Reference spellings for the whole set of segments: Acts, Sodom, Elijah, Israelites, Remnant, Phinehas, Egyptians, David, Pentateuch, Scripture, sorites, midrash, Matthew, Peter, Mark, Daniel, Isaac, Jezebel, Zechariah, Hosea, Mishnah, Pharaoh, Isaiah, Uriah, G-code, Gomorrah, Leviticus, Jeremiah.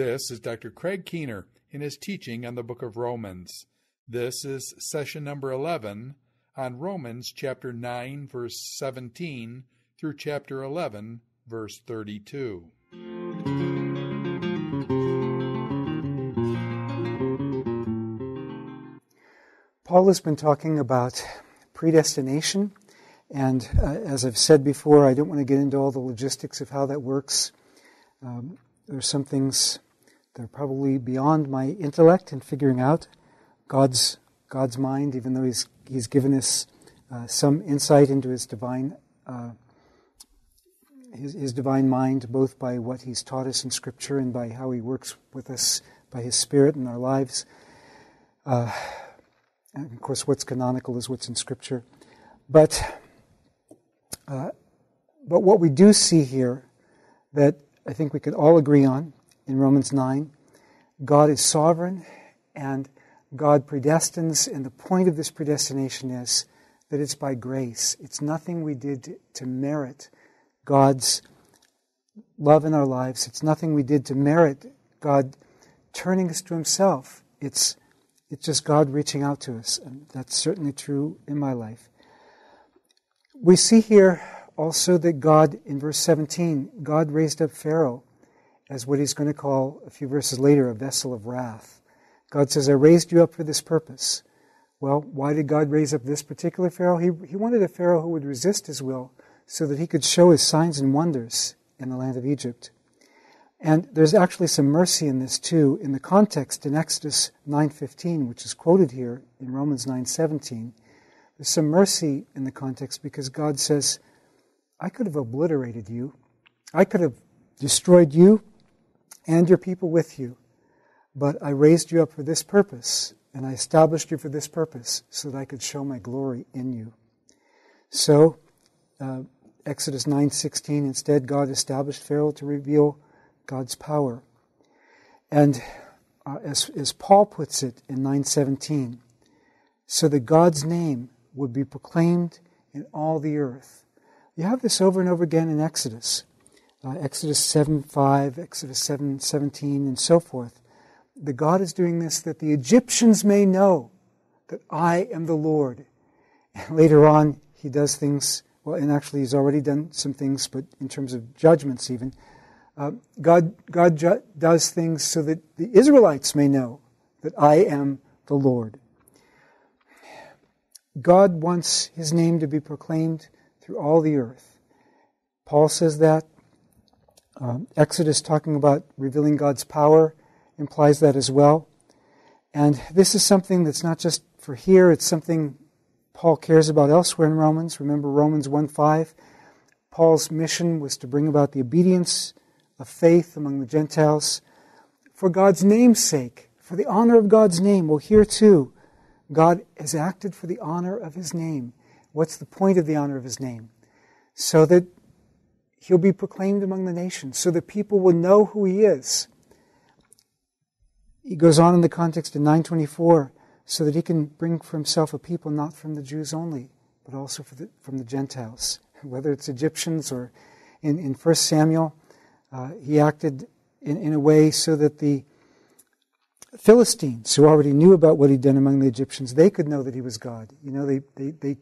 This is Dr. Craig Keener in his teaching on the book of Romans. This is session number 11 on Romans chapter 9, verse 17 through chapter 11, verse 32. Paul has been talking about predestination, and as I've said before, I don't want to get into all the logistics of how that works. There's some things that are probably beyond my intellect in figuring out God's mind, even though He's given us some insight into His divine His divine mind, both by what He's taught us in Scripture and by how He works with us by His Spirit in our lives. And of course, what's canonical is what's in Scripture. But what we do see here that I think we could all agree on in Romans 9, God is sovereign and God predestines, and the point of this predestination is that it's by grace. It's nothing we did to merit God's love in our lives. It's nothing we did to merit God turning us to Himself. It's just God reaching out to us, and that's certainly true in my life. We see here also that God, in verse 17, God raised up Pharaoh as what He's going to call, a few verses later, a vessel of wrath. God says, I raised you up for this purpose. Well, why did God raise up this particular Pharaoh? He wanted a Pharaoh who would resist His will so that He could show His signs and wonders in the land of Egypt. And there's actually some mercy in this too, in the context in Exodus 9:15, which is quoted here in Romans 9:17. There's some mercy in the context because God says, I could have obliterated you. I could have destroyed you and your people with you. But I raised you up for this purpose, and I established you for this purpose, so that I could show my glory in you. So, Exodus 9:16, instead God established Pharaoh to reveal God's power. And as Paul puts it in 9:17, so that God's name would be proclaimed in all the earth. You have this over and over again in Exodus. Exodus 7:5, Exodus 7:17, and so forth. That God is doing this that the Egyptians may know that I am the Lord. And later on, He does things, well, and actually He's already done some things, but in terms of judgments even. God does things so that the Israelites may know that I am the Lord. God wants His name to be proclaimed through all the earth. Paul says that. Exodus, talking about revealing God's power, implies that as well. And this is something that's not just for here, it's something Paul cares about elsewhere in Romans. Remember Romans 1:5, Paul's mission was to bring about the obedience of faith among the Gentiles for God's name's sake, for the honor of God's name. Well, here too, God has acted for the honor of His name. What's the point of the honor of His name? So that He'll be proclaimed among the nations, so that people will know who He is. He goes on in the context in 9:24, so that He can bring for Himself a people not from the Jews only, but also from the Gentiles. Whether it's Egyptians or in 1 Samuel, He acted in a way so that the Philistines, who already knew about what He'd done among the Egyptians, they could know that He was God. You know, the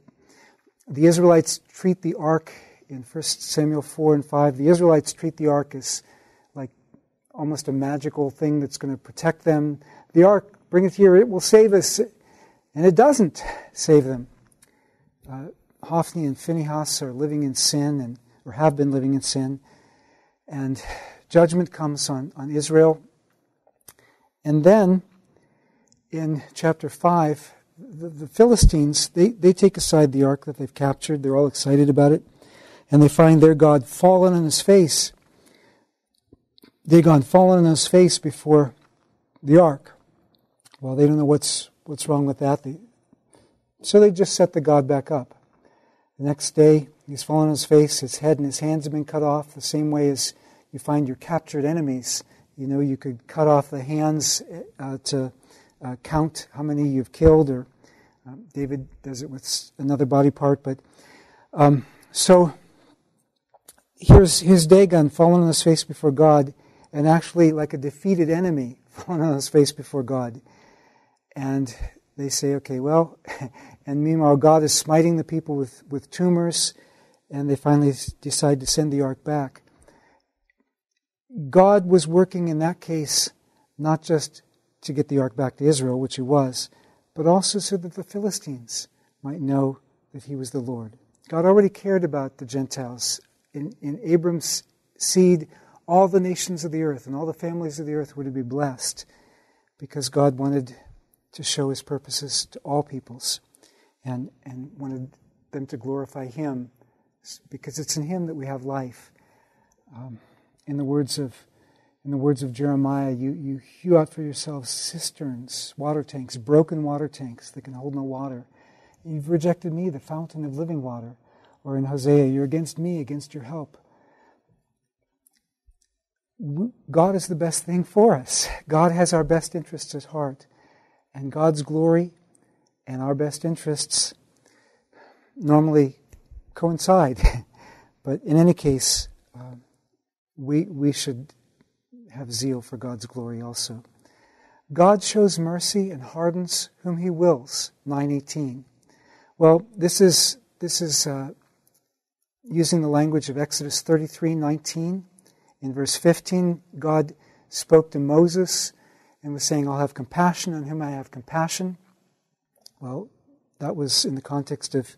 Israelites treat the ark in 1 Samuel 4 and 5. The Israelites treat the ark as like almost a magical thing that's going to protect them. The ark, bring it here, it will save us. And it doesn't save them. Hophni and Phinehas are living in sin, or have been living in sin. And judgment comes on Israel. And then, in chapter 5, the Philistines, they take aside the ark that they've captured. They're all excited about it. And they find their God fallen on His face. Dagon fallen on His face before the ark. Well, they don't know what's wrong with that. So they just set the God back up. The next day, He's fallen on His face. His head and His hands have been cut off, the same way as you find your captured enemies. You know, you could cut off the hands to count how many you've killed, or David does it with another body part. But so here's Dagon fallen on his face before God, and actually like a defeated enemy falling on his face before God. And they say, okay, well, and meanwhile God is smiting the people with tumors, and they finally decide to send the ark back. God was working in that case not just to get the ark back to Israel, which he was, but also so that the Philistines might know that he was the Lord. God already cared about the Gentiles. In Abram's seed, all the nations of the earth and all the families of the earth were to be blessed, because God wanted to show his purposes to all peoples and wanted them to glorify him, because it's in him that we have life. In the words of Jeremiah, you hew out for yourselves cisterns, water tanks, broken water tanks that can hold no water. You've rejected me, the fountain of living water. Or in Hosea, you're against me, against your help. God is the best thing for us. God has our best interests at heart. And God's glory and our best interests normally coincide. But in any case, we should have zeal for God's glory also. God shows mercy and hardens whom he wills, 9:18. Well, this is using the language of Exodus 33:19. In verse 15, God spoke to Moses and was saying, I'll have compassion on whom I have compassion. Well, that was in the context of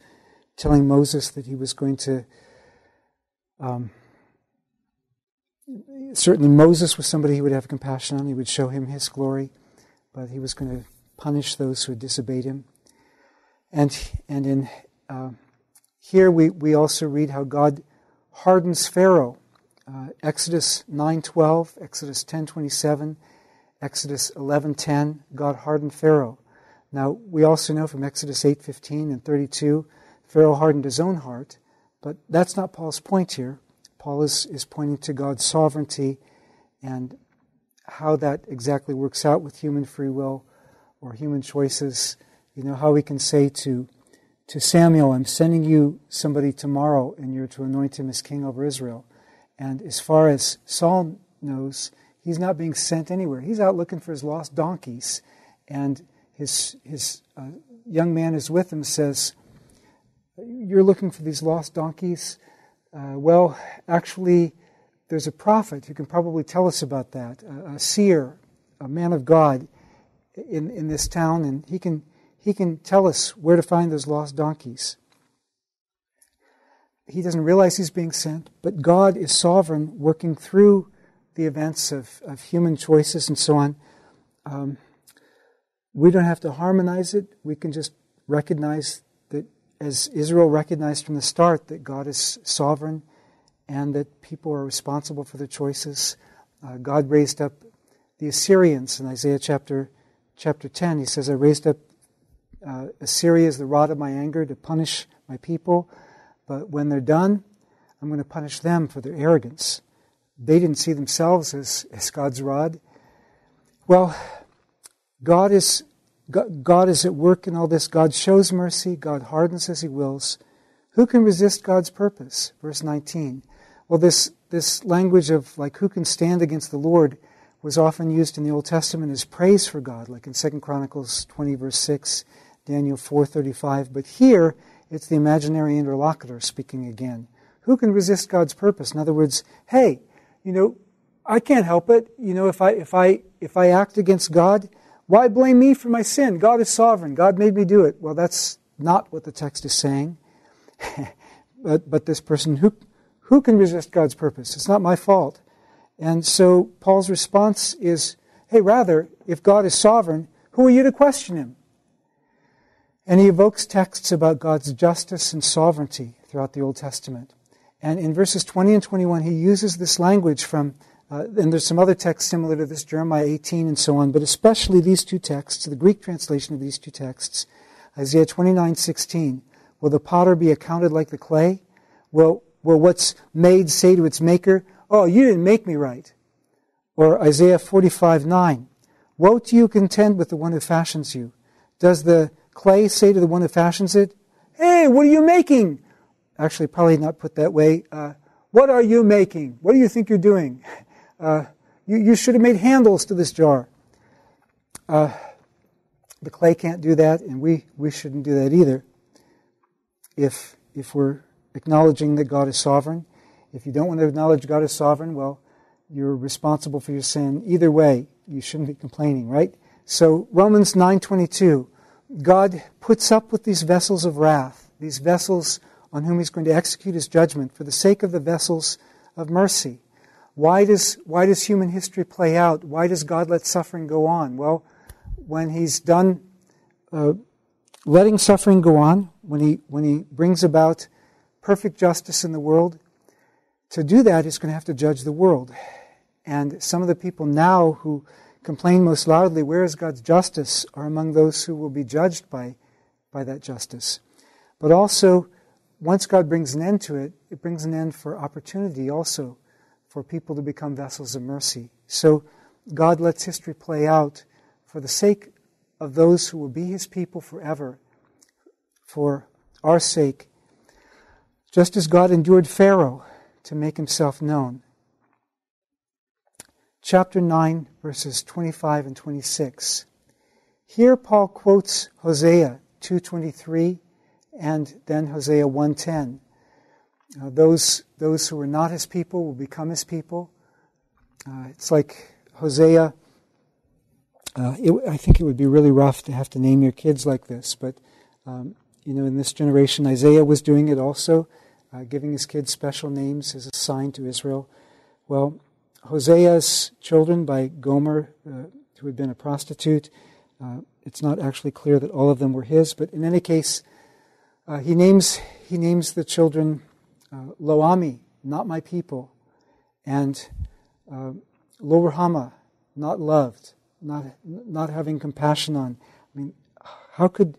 telling Moses that he was going to... Certainly Moses was somebody he would have compassion on. He would show him his glory, but he was going to punish those who had disobeyed him. And in here we also read how God hardens Pharaoh. Exodus 9:12, Exodus 10:27, Exodus 11:10. God hardened Pharaoh. Now we also know from Exodus 8:15 and 32, Pharaoh hardened his own heart, but that's not Paul's point here. Paul is pointing to God's sovereignty, and how that exactly works out with human free will or human choices. You know, how we can say to Samuel, I'm sending you somebody tomorrow, and you're to anoint him as king over Israel. And as far as Saul knows, he's not being sent anywhere. He's out looking for his lost donkeys. And his young man is with him, says, you're looking for these lost donkeys? Well, actually, there's a prophet who can probably tell us about that, a seer, a man of God in this town, and he can tell us where to find those lost donkeys. He doesn't realize he's being sent, but God is sovereign, working through the events of human choices and so on. We don't have to harmonize it. We can just recognize, as Israel recognized from the start, that God is sovereign and that people are responsible for their choices. God raised up the Assyrians in Isaiah chapter 10. He says, I raised up Assyria as the rod of my anger to punish my people, but when they're done, I'm going to punish them for their arrogance. They didn't see themselves as God's rod. Well, God is at work in all this. God shows mercy. God hardens as he wills. Who can resist God's purpose? Verse 19. Well, this language of like who can stand against the Lord was often used in the Old Testament as praise for God, like in 2 Chronicles 20, verse 6, Daniel 4:35. But here, it's the imaginary interlocutor speaking again. Who can resist God's purpose? In other words, hey, you know, I can't help it. You know, if I act against God, why blame me for my sin? God is sovereign. God made me do it. Well, that's not what the text is saying. But this person, who can resist God's purpose? It's not my fault. And so Paul's response is, hey, rather, if God is sovereign, who are you to question him? And he evokes texts about God's justice and sovereignty throughout the Old Testament. And in verses 20 and 21, he uses this language from... and there's some other texts similar to this, Jeremiah 18 and so on, but especially these two texts, the Greek translation of these two texts, Isaiah 29:16. Will the potter be accounted like the clay? Will what's made say to its maker, oh, you didn't make me right? Or Isaiah 45:9. Woe to you, contend with the one who fashions you. Does the clay say to the one who fashions it, hey, what are you making? Actually, probably not put that way. What are you making? What do you think you're doing? You should have made handles to this jar. The clay can't do that, and we shouldn't do that either. If we're acknowledging that God is sovereign, if you don't want to acknowledge God is sovereign, well, you're responsible for your sin. Either way, you shouldn't be complaining, right? So Romans 9:22, God puts up with these vessels of wrath, these vessels on whom he's going to execute his judgment for the sake of the vessels of mercy. Why does human history play out? Why does God let suffering go on? Well, when he's done letting suffering go on, when he brings about perfect justice in the world, to do that, he's going to have to judge the world. And some of the people now who complain most loudly, where is God's justice, are among those who will be judged by that justice. But also, once God brings an end to it, it brings an end for opportunity also for people to become vessels of mercy. So God lets history play out for the sake of those who will be his people forever, for our sake, just as God endured Pharaoh to make himself known. Chapter 9, verses 25 and 26. Here Paul quotes Hosea 2:23 and then Hosea 1:10. Those who are not his people will become his people. It's like Hosea. I think it would be really rough to have to name your kids like this, but in this generation, Isaiah was doing it also, giving his kids special names as a sign to Israel. Well, Hosea's children by Gomer, who had been a prostitute, it's not actually clear that all of them were his, but in any case, he names the children Lo Ami, not my people, and Lo Rahama, not loved, not having compassion on. I mean, how could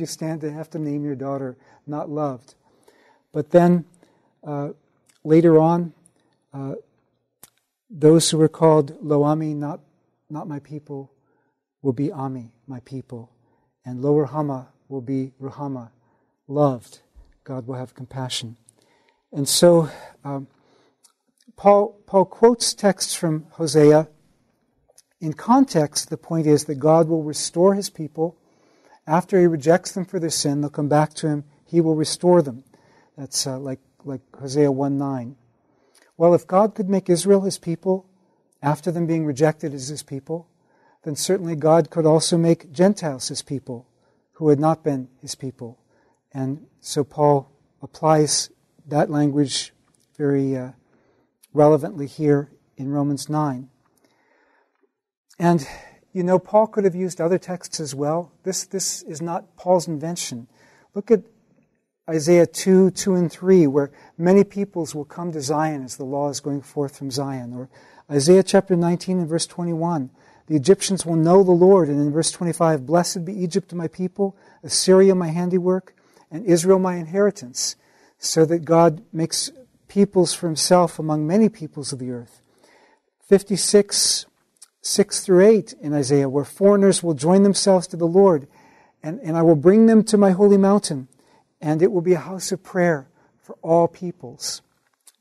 you stand to have to name your daughter not loved? But then later on, those who were called Lo Ami, not my people, will be Ami, my people, and Lo Rahama will be Rahama, loved. God will have compassion. And so Paul quotes texts from Hosea. In context, the point is that God will restore his people. After he rejects them for their sin, they'll come back to him. He will restore them. That's like Hosea 1:9. Well, if God could make Israel his people, after them being rejected as his people, then certainly God could also make Gentiles his people, who had not been his people. And so Paul applies that language very relevantly here in Romans 9. And, Paul could have used other texts as well. This is not Paul's invention. Look at Isaiah 2 and 3, where many peoples will come to Zion as the law is going forth from Zion. Or Isaiah chapter 19 and verse 21, the Egyptians will know the Lord. And in verse 25, blessed be Egypt my people, Assyria my handiwork, and Israel my inheritance, so that God makes peoples for himself among many peoples of the earth. 56:6-8 in Isaiah, where foreigners will join themselves to the Lord, and I will bring them to my holy mountain, and it will be a house of prayer for all peoples.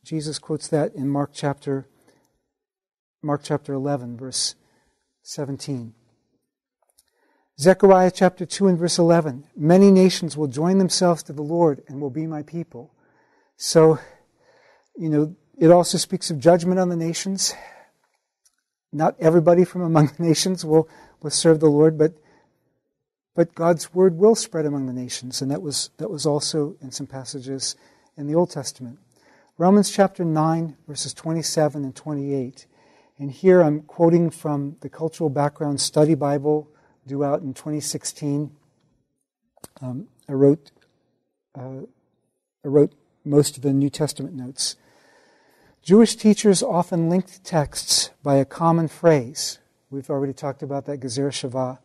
Jesus quotes that in Mark chapter 11, verse 17. Zechariah chapter 2 and verse 11, many nations will join themselves to the Lord and will be my people. So, it also speaks of judgment on the nations. Not everybody from among the nations will serve the Lord, but God's word will spread among the nations, and that was also in some passages in the Old Testament. Romans chapter 9, verses 27 and 28. And here I'm quoting from the Cultural Background Study Bible due out in 2016. I wrote most of the New Testament notes. Jewish teachers often linked texts by a common phrase. We've already talked about that, Gezer Shavah.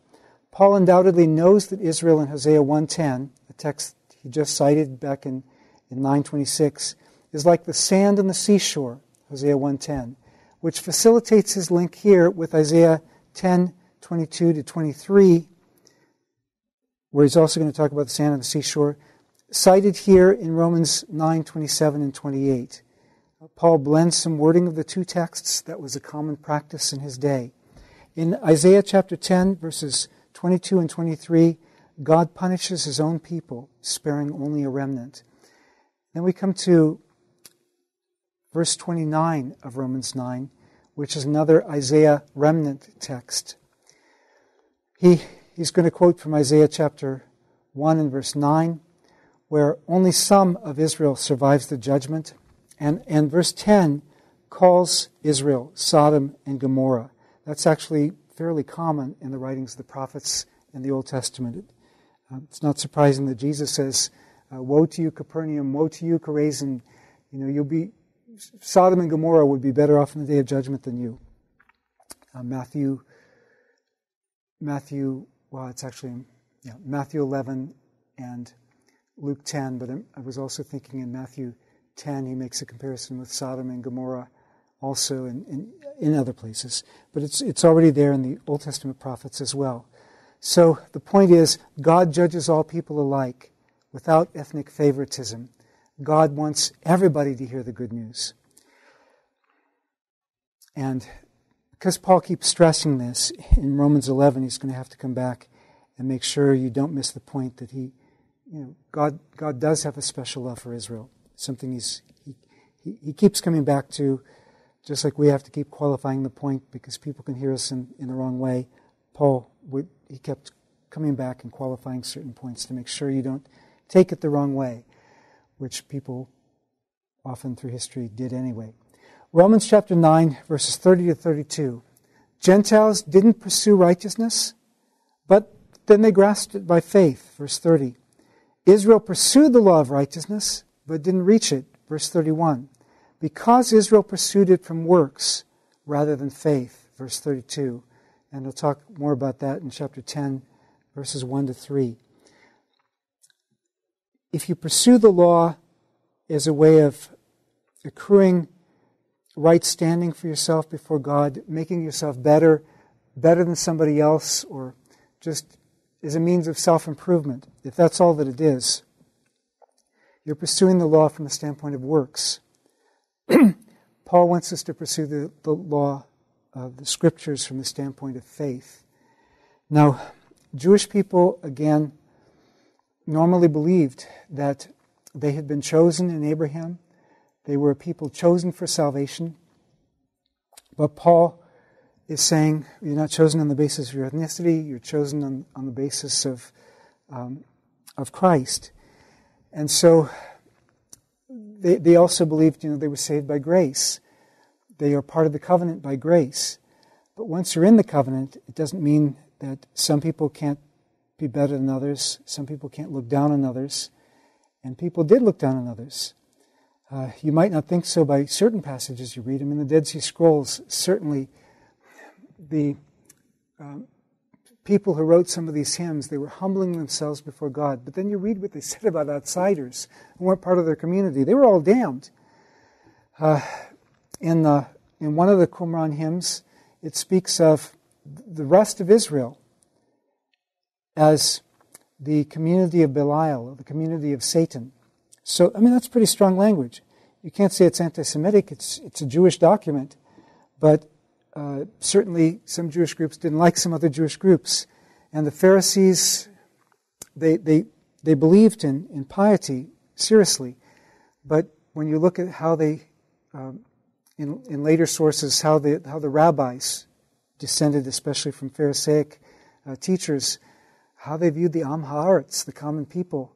Paul undoubtedly knows that Israel in Hosea 1:10, a text he just cited back in 9:26, is like the sand on the seashore, Hosea 1:10, which facilitates his link here with Isaiah 10:22-23, where he's also going to talk about the sand on the seashore, cited here in Romans 9:27 and 28. Paul blends some wording of the two texts that was a common practice in his day. In Isaiah chapter 10, verses 22 and 23, God punishes his own people, sparing only a remnant. Then we come to verse 29 of Romans 9, which is another Isaiah remnant text. He's going to quote from Isaiah chapter 1 and verse 9, where only some of Israel survives the judgment. And verse 10 calls Israel Sodom and Gomorrah. That's actually fairly common in the writings of the prophets in the Old Testament. It's not surprising that Jesus says, woe to you, Capernaum, woe to you, Chorazin. You know, Sodom and Gomorrah would be better off in the day of judgment than you. Matthew 11 and Luke 10, but I was also thinking in Matthew 10, he makes a comparison with Sodom and Gomorrah also in other places. But it's already there in the Old Testament prophets as well. So the point is, God judges all people alike without ethnic favoritism. God wants everybody to hear the good news. And because Paul keeps stressing this, in Romans 11, he's going to have to come back and make sure you don't miss the point that God does have a special love for Israel. Something he keeps coming back to, just like we have to keep qualifying the point because people can hear us in the wrong way. Paul kept coming back and qualifying certain points to make sure you don't take it the wrong way, which people often through history did anyway. Romans chapter 9, verses 30 to 32. Gentiles didn't pursue righteousness, but then they grasped it by faith, verse 30. Israel pursued the law of righteousness, but didn't reach it, verse 31. Because Israel pursued it from works rather than faith, verse 32. And we'll talk more about that in chapter 10, verses 1 to 3. If you pursue the law as a way of accruing right standing for yourself before God, making yourself better than somebody else, or just as a means of self-improvement, if that's all that it is, you're pursuing the law from the standpoint of works. Paul wants us to pursue the law of the Scriptures from the standpoint of faith. Now, Jewish people, again, normally believed that they had been chosen in Abraham. They were a people chosen for salvation. But Paul is saying, you're not chosen on the basis of your ethnicity, you're chosen on the basis of Christ. And so they also believed, they were saved by grace. They are part of the covenant by grace. But once you're in the covenant, it doesn't mean that some people can't be better than others. Some people can't look down on others. And people did look down on others. You might not think so by certain passages you read. I mean, the Dead Sea Scrolls, certainly the people who wrote some of these hymns, they were humbling themselves before God. But then you read what they said about outsiders who weren't part of their community. They were all damned. In one of the Qumran hymns, it speaks of the rest of Israel as the community of Belial, the community of Satan. So, I mean, that's pretty strong language. You can't say it's anti-Semitic. It's a Jewish document. But certainly some Jewish groups didn't like some other Jewish groups. And the Pharisees, they believed in piety, seriously. But when you look at how they, in later sources, how the rabbis descended, especially from Pharisaic teachers, how they viewed the Am Haaretz, the common people,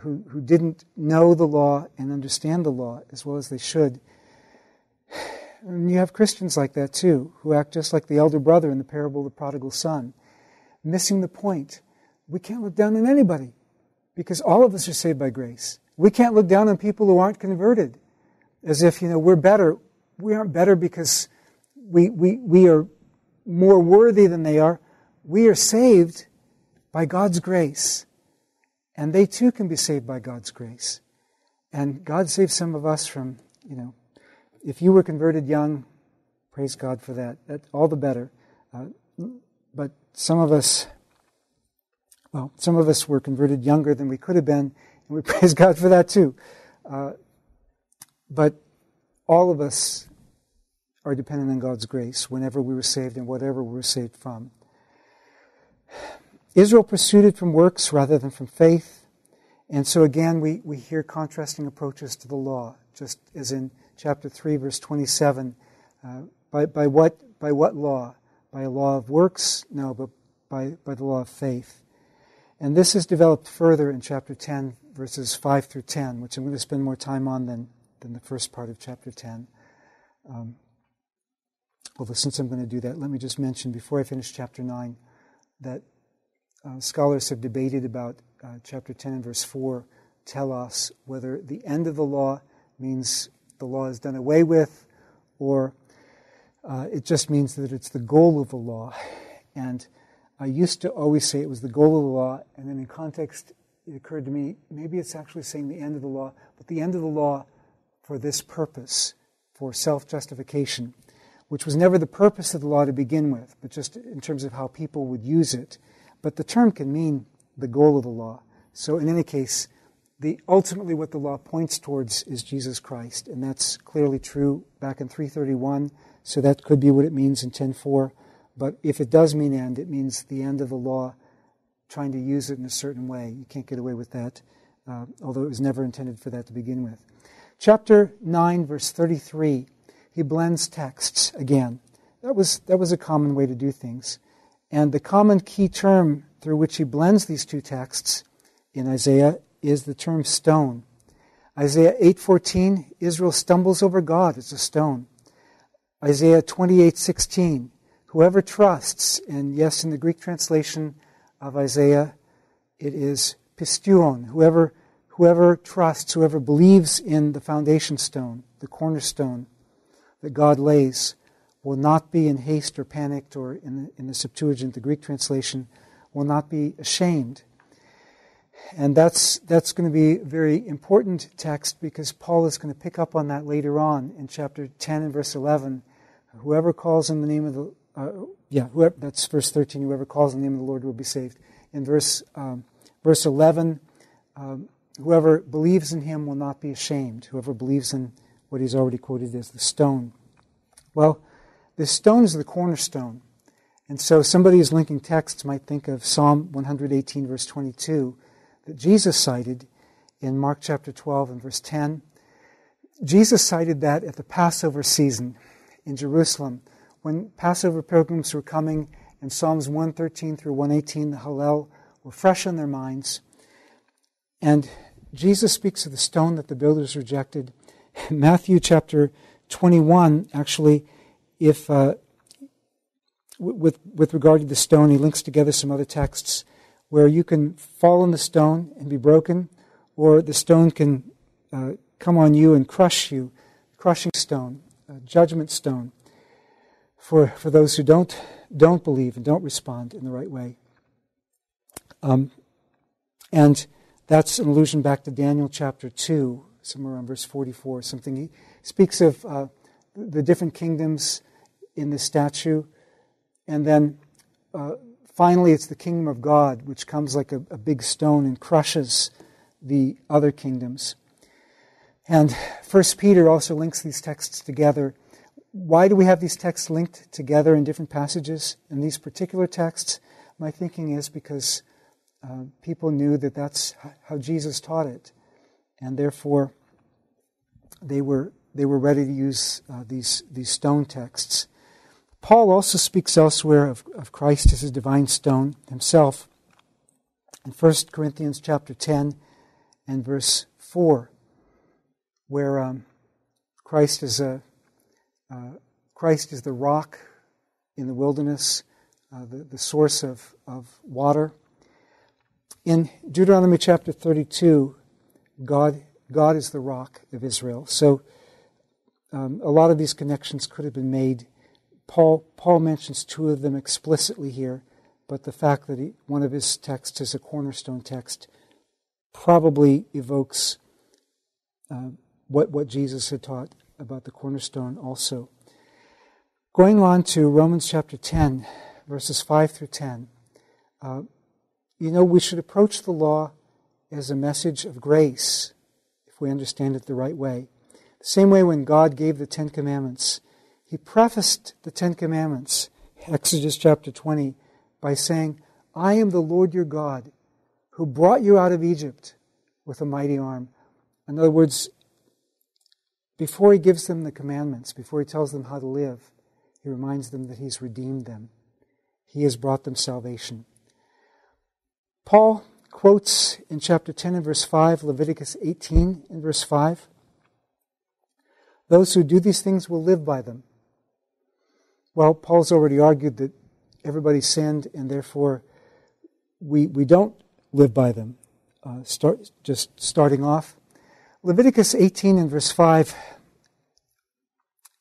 who didn't know the law and understand the law as well as they should. And you have Christians like that too, who act just like the elder brother in the parable of the prodigal son, missing the point. We can't look down on anybody because all of us are saved by grace. We can't look down on people who aren't converted as if, we're better. We aren't better because we are more worthy than they are. We are saved by God's grace, and they too can be saved by God's grace. And God saves some of us from, if you were converted young, praise God for that. All the better. But some of us were converted younger than we could have been, and we praise God for that too. But All of us are dependent on God's grace whenever we were saved and whatever we were saved from. Israel pursued it from works rather than from faith. And so again, we hear contrasting approaches to the law, just as in chapter 3, verse 27. By what law? By a law of works? No, but by the law of faith. And this is developed further in chapter 10, verses 5 through 10, which I'm going to spend more time on than the first part of chapter 10. Although since I'm going to do that, let me just mention before I finish chapter 9 that scholars have debated about chapter 10 and verse 4, telos, whether the end of the law means the law is done away with, or it just means that it's the goal of the law. And I used to always say it was the goal of the law, and then in context it occurred to me, maybe it's actually saying the end of the law, but the end of the law for this purpose, for self-justification, which was never the purpose of the law to begin with, but just in terms of how people would use it. But the term can mean the goal of the law. So in any case, ultimately what the law points towards is Jesus Christ, and that's clearly true back in 331, so that could be what it means in 10.4. But if it does mean end, it means the end of the law, trying to use it in a certain way. You can't get away with that, although it was never intended for that to begin with. Chapter 9, verse 33, he blends texts again. That was a common way to do things. And the common key term through which he blends these two texts in Isaiah is the term stone. Isaiah 8:14, Israel stumbles over God as a stone. Isaiah 28:16, whoever trusts, and yes, in the Greek translation of Isaiah, it is pistuon, whoever trusts, whoever believes in the foundation stone, the cornerstone that God lays, will not be in haste or panicked, or in the Septuagint, the Greek translation, will not be ashamed. And that's going to be a very important text, because Paul is going to pick up on that later on in chapter 10 and verse 11. Whoever calls in the name of the that's verse 13. Whoever calls in the name of the Lord will be saved. In verse 11, whoever believes in him will not be ashamed. Whoever believes in what he's already quoted as the stone. Well, the stone is the cornerstone. And so somebody who's linking texts might think of Psalm 118, verse 22, that Jesus cited in Mark chapter 12 and verse 10. Jesus cited that at the Passover season in Jerusalem, when Passover pilgrims were coming, and Psalms 113 through 118, the Hallel, were fresh on their minds. And Jesus speaks of the stone that the builders rejected. In Matthew chapter 21, actually, with regard to the stone, he links together some other texts where you can fall on the stone and be broken, or the stone can come on you and crush you, crushing stone, judgment stone, for those who don't believe and don't respond in the right way. And that's an allusion back to Daniel chapter 2, somewhere around verse 44, something. He speaks of the different kingdoms in this statue. And then finally, it's the kingdom of God, which comes like a big stone and crushes the other kingdoms. And 1 Peter also links these texts together. Why do we have these texts linked together in different passages? In these particular texts, my thinking is because people knew that that's how Jesus taught it, and therefore they were ready to use these stone texts. Paul also speaks elsewhere of Christ as his divine stone himself in 1 Corinthians chapter 10 and verse 4, where Christ is a Christ is the rock in the wilderness, the source of water. In Deuteronomy chapter 32, God is the rock of Israel. So a lot of these connections could have been made. Paul mentions two of them explicitly here, but the fact that one of his texts is a cornerstone text probably evokes what Jesus had taught about the cornerstone also. Going on to Romans chapter 10, verses 5 through 10. We should approach the law as a message of grace, if we understand it the right way. The same way when God gave the Ten Commandments, He prefaced the Ten Commandments, Exodus chapter 20, by saying, I am the Lord your God, who brought you out of Egypt with a mighty arm. In other words, before He gives them the commandments, before He tells them how to live, He reminds them that He's redeemed them. He has brought them salvation. Paul quotes in chapter 10 and verse 5, Leviticus 18 and verse 5, those who do these things will live by them. Well, Paul's already argued that everybody sinned and therefore we don't live by them. Starting off, Leviticus 18 and verse 5,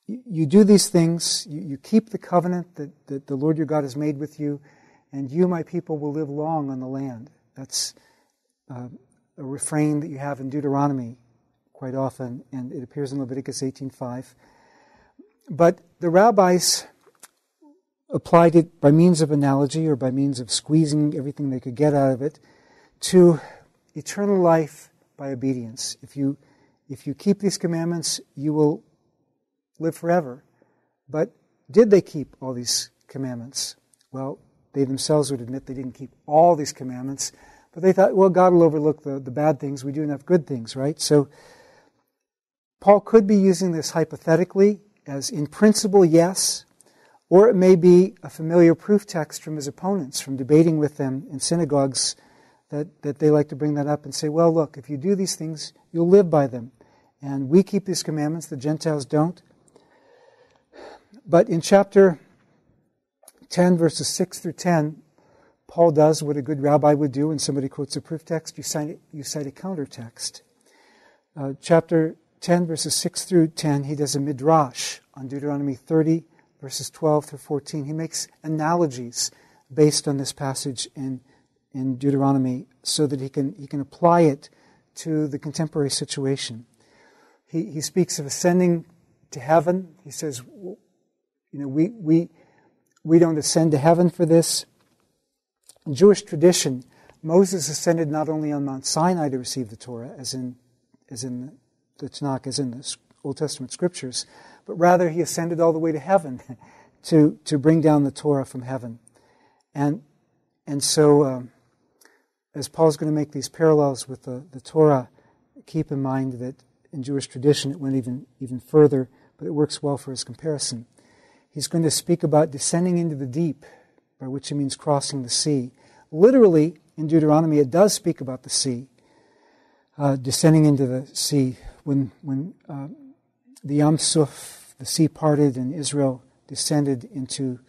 you do these things, you keep the covenant that the Lord your God has made with you, and you, my people, will live long on the land. That's a refrain that you have in Deuteronomy quite often, and it appears in Leviticus 18:5. But the rabbis applied it by means of analogy or by means of squeezing everything they could get out of it to eternal life by obedience. If you keep these commandments, you will live forever. But did they keep all these commandments? Well, they themselves would admit they didn't keep all these commandments, but they thought, well, God will overlook the bad things. We do enough good things, right? So Paul could be using this hypothetically as in principle, yes, or it may be a familiar proof text from his opponents, from debating with them in synagogues that they like to bring that up and say, well, look, if you do these things, you'll live by them. And we keep these commandments, the Gentiles don't. But in chapter 10, verses 6 through 10, Paul does what a good rabbi would do when somebody quotes a proof text. You cite a counter text. Chapter 10, verses 6 through 10, he does a midrash on Deuteronomy 30, verses 12 through 14. He makes analogies based on this passage in Deuteronomy so that he can apply it to the contemporary situation. He speaks of ascending to heaven. He says, we don't ascend to heaven for this. In Jewish tradition, Moses ascended not only on Mount Sinai to receive the Torah, as in the Tanakh, as in the Old Testament Scriptures, but rather he ascended all the way to heaven to bring down the Torah from heaven. And so, as Paul's going to make these parallels with the Torah, keep in mind that in Jewish tradition it went even further, but it works well for his comparison. He's going to speak about descending into the deep, by which he means crossing the sea. Literally, in Deuteronomy, it does speak about the sea, descending into the sea. When the Yam Suf, the sea parted, and Israel descended into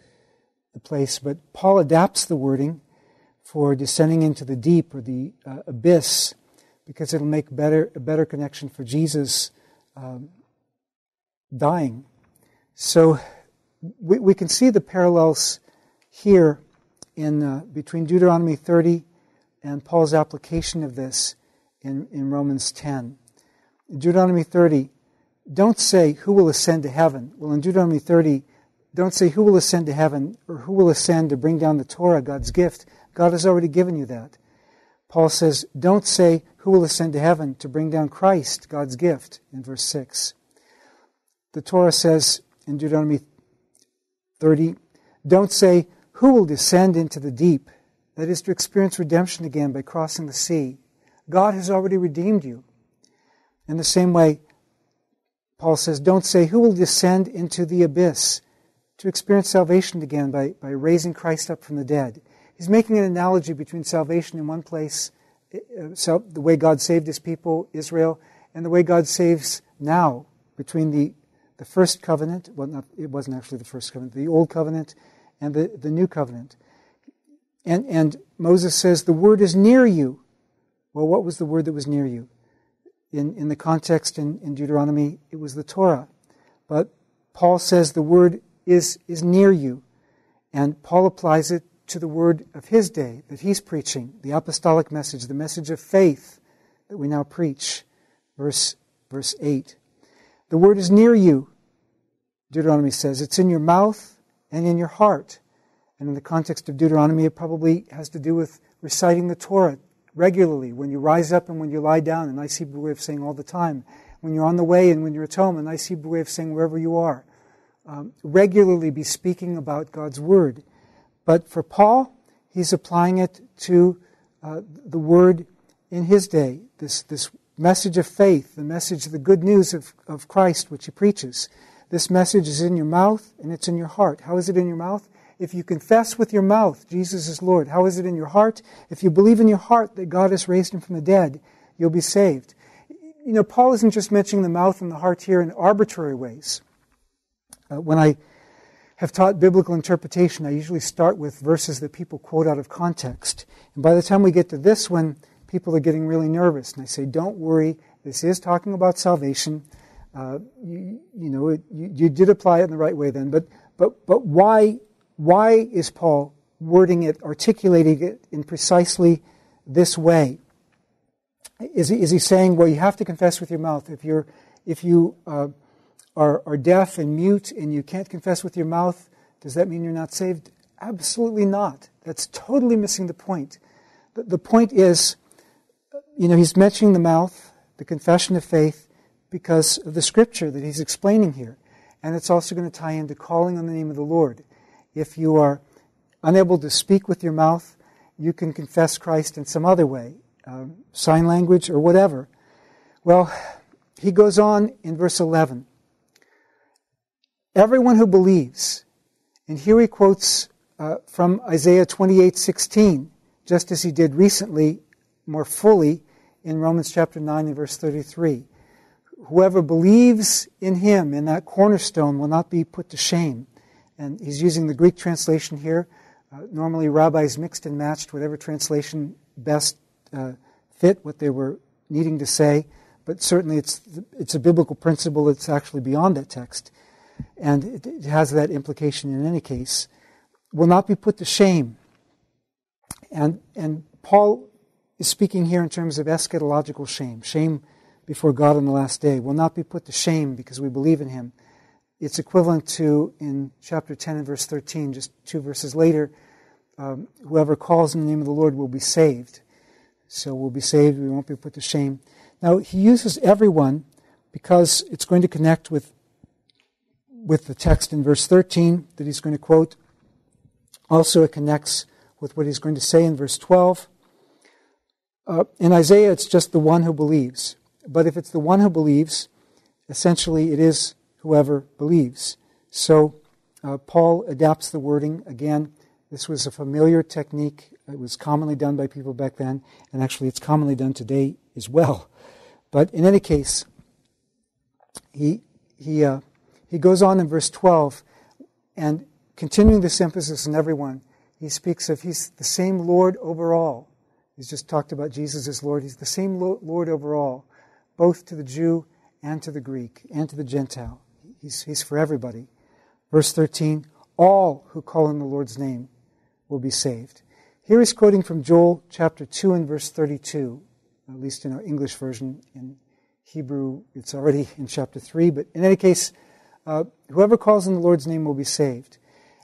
the place. But Paul adapts the wording for descending into the deep or the abyss, because it'll make a better connection for Jesus dying. So we can see the parallels here between Deuteronomy 30 and Paul's application of this in Romans 10. In Deuteronomy 30, don't say, who will ascend to heaven? Well, in Deuteronomy 30, don't say, who will ascend to heaven or who will ascend to bring down the Torah, God's gift. God has already given you that. Paul says, don't say, who will ascend to heaven to bring down Christ, God's gift, in verse 6. The Torah says in Deuteronomy 30, don't say, who will descend into the deep? That is to experience redemption again by crossing the sea. God has already redeemed you. In the same way, Paul says, don't say, who will descend into the abyss? To experience salvation again by raising Christ up from the dead. He's making an analogy between salvation in one place, the way God saved His people, Israel, and the way God saves now between the first covenant, it wasn't actually the first covenant, the old covenant and the new covenant. And Moses says, the word is near you. Well, what was the word that was near you? In the context in Deuteronomy, it was the Torah. But Paul says the word is near you. And Paul applies it to the word of his day that he's preaching, the apostolic message, the message of faith that we now preach. Verse 8. The word is near you, Deuteronomy says. It's in your mouth and in your heart. And in the context of Deuteronomy, it probably has to do with reciting the Torah regularly, when you rise up and when you lie down, a nice Hebrew way of saying all the time. when you're on the way and when you're at home, a nice Hebrew way of saying wherever you are. Regularly be speaking about God's word. But for Paul, he's applying it to the word in his day, this message of faith, the message, the good news of Christ, which he preaches. This message is in your mouth and it's in your heart. How is it in your mouth? If you confess with your mouth Jesus is Lord. How is it in your heart? If you believe in your heart that God has raised him from the dead, you'll be saved. You know, Paul isn't just mentioning the mouth and the heart here in arbitrary ways. When I have taught biblical interpretation, I usually start with verses that people quote out of context. And by the time we get to this one, people are getting really nervous. And I say, don't worry, this is talking about salvation. You did apply it in the right way then. But why is Paul wording it, articulating it in precisely this way? Is he saying, well, you have to confess with your mouth. If you are deaf and mute and you can't confess with your mouth, does that mean you're not saved? Absolutely not. That's totally missing the point. The point is, you know, he's mentioning the mouth, the confession of faith, because of the Scripture that he's explaining here. And it's also going to tie into calling on the name of the Lord. If you are unable to speak with your mouth, you can confess Christ in some other way, sign language or whatever. Well, he goes on in verse 11. Everyone who believes, and here he quotes from Isaiah 28:16, just as he did recently, more fully, in Romans chapter 9 and verse 33. Whoever believes in him, in that cornerstone, will not be put to shame. And he's using the Greek translation here. Normally rabbis mixed and matched whatever translation best fit what they were needing to say, but certainly it's a biblical principle that's actually beyond that text. And it has that implication in any case, will not be put to shame. And Paul is speaking here in terms of eschatological shame, shame before God on the last day, will not be put to shame because we believe in him. It's equivalent to, in chapter 10 and verse 13, just two verses later, whoever calls in the name of the Lord will be saved. So we'll be saved, we won't be put to shame. Now, he uses everyone because it's going to connect with the text in verse 13 that he's going to quote. Also, it connects with what he's going to say in verse 12. In Isaiah, it's just the one who believes. But if it's the one who believes, essentially it is whoever believes. So Paul adapts the wording. Again, this was a familiar technique. It was commonly done by people back then, and actually it's commonly done today as well. But in any case, he goes on in verse 12, and continuing this emphasis on everyone, he speaks of he's the same Lord over all. He's just talked about Jesus as Lord. He's the same Lord over all, both to the Jew and to the Greek and to the Gentile. He's for everybody. Verse 13, all who call on the Lord's name will be saved. Here he's quoting from Joel chapter 2 and verse 32, at least in our English version. In Hebrew, it's already in chapter 3, but in any case, whoever calls on the Lord's name will be saved.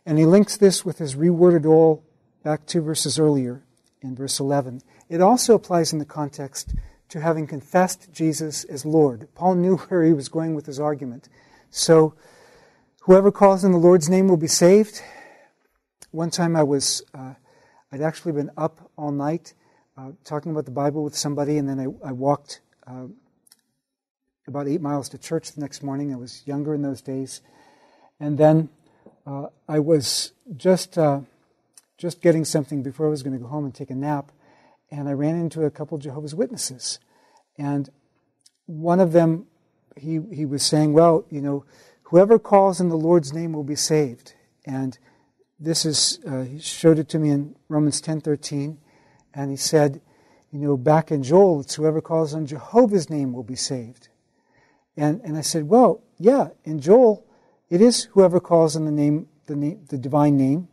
And he links this with his reworded all back two verses earlier in verse 11. It also applies in the context to having confessed Jesus as Lord. Paul knew where he was going with his argument. So whoever calls on the Lord's name will be saved. One time I'd actually been up all night talking about the Bible with somebody, and then I walked about 8 miles to church the next morning. I was younger in those days. And then I was just getting something before I was going to go home and take a nap. And I ran into a couple Jehovah's Witnesses. And one of them, he was saying, well, you know, whoever calls in the Lord's name will be saved. And this is, he showed it to me in Romans 10:13. And he said, you know, back in Joel, it's whoever calls on Jehovah's name will be saved. And I said, well, yeah, in Joel, it is whoever calls on the name, the divine name.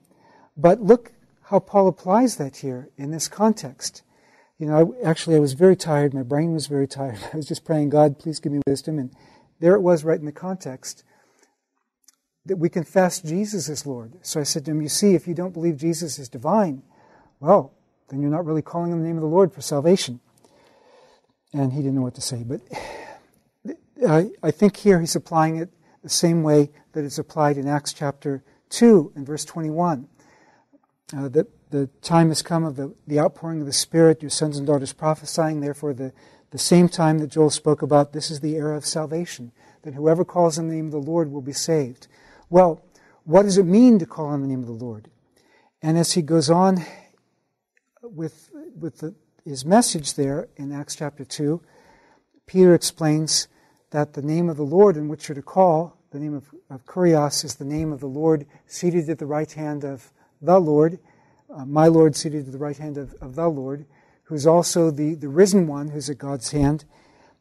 But look how Paul applies that here in this context. You know, I was very tired. My brain was very tired. I was just praying, God, please give me wisdom. And there it was right in the context that we confess Jesus as Lord. So I said to him, you see, if you don't believe Jesus is divine, well, then you're not really calling on the name of the Lord for salvation. And he didn't know what to say, but I think here he's applying it the same way that it's applied in Acts chapter 2 and verse 21. That the time has come of the outpouring of the Spirit, your sons and daughters prophesying, therefore the same time that Joel spoke about, this is the era of salvation, that whoever calls on the name of the Lord will be saved. Well, what does it mean to call on the name of the Lord? And as he goes on with his message there in Acts chapter 2, Peter explains that the name of the Lord in which you're to call, the name of Kurios, is the name of the Lord seated at the right hand of the Lord, my Lord seated at the right hand of the Lord, who's also the risen one who's at God's hand.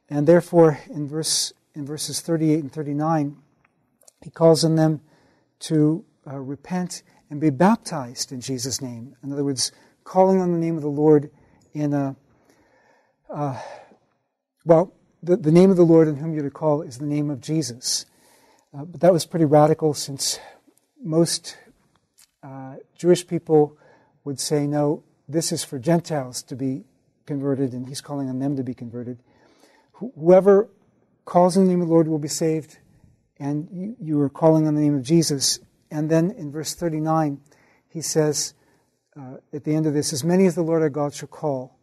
And therefore, in verses 38 and 39, he calls on them to repent and be baptized in Jesus' name. In other words, calling on the name of the Lord in a... the name of the Lord in whom you're to call is the name of Jesus. But that was pretty radical, since most Jewish people would say, no, this is for Gentiles to be converted, and he's calling on them to be converted. Whoever calls on the name of the Lord will be saved, and you are calling on the name of Jesus. And then in verse 39, he says, at the end of this, as many as the Lord our God shall call,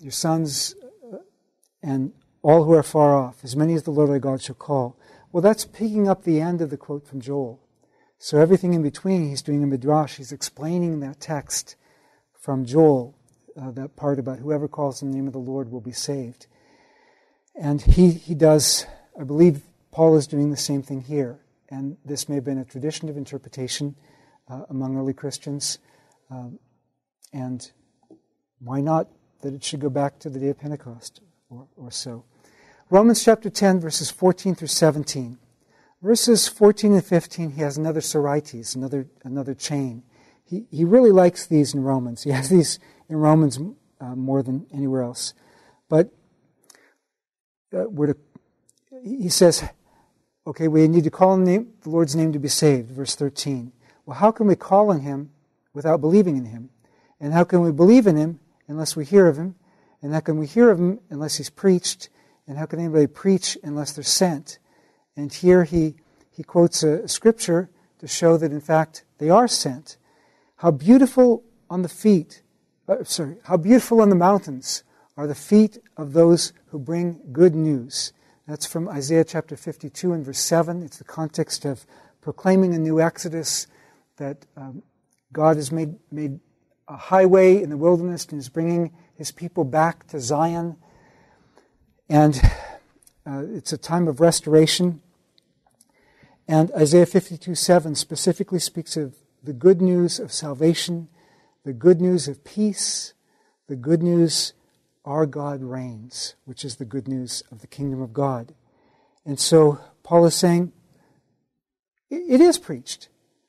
your sons and all who are far off, as many as the Lord our God shall call. Well, that's picking up the end of the quote from Joel. So everything in between, he's doing a midrash. He's explaining that text from Joel, that part about whoever calls on the name of the Lord will be saved. And he does, I believe Paul is doing the same thing here. And this may have been a tradition of interpretation among early Christians. And why not that it should go back to the day of Pentecost or so. Romans chapter 10, verses 14 through 17. Verses 14 and 15, he has another sorites, another chain. He really likes these in Romans. He has these in Romans more than anywhere else. But he says, okay, we need to call on the Lord's name to be saved, verse 13. Well, how can we call on him without believing in him? And how can we believe in him unless we hear of him? And how can we hear of him unless he's preached? And how can anybody preach unless they're sent? And here he quotes a scripture to show that, in fact, they are sent. How beautiful on the mountains are the feet of those who bring good news. That's from Isaiah chapter 52 and verse 7. It's the context of proclaiming a new Exodus, that God has made a highway in the wilderness and is bringing his people back to Zion. And it's a time of restoration. And Isaiah 52:7 specifically speaks of the good news of salvation, the good news of peace, the good news our God reigns, which is the good news of the kingdom of God. And so Paul is saying it is preached.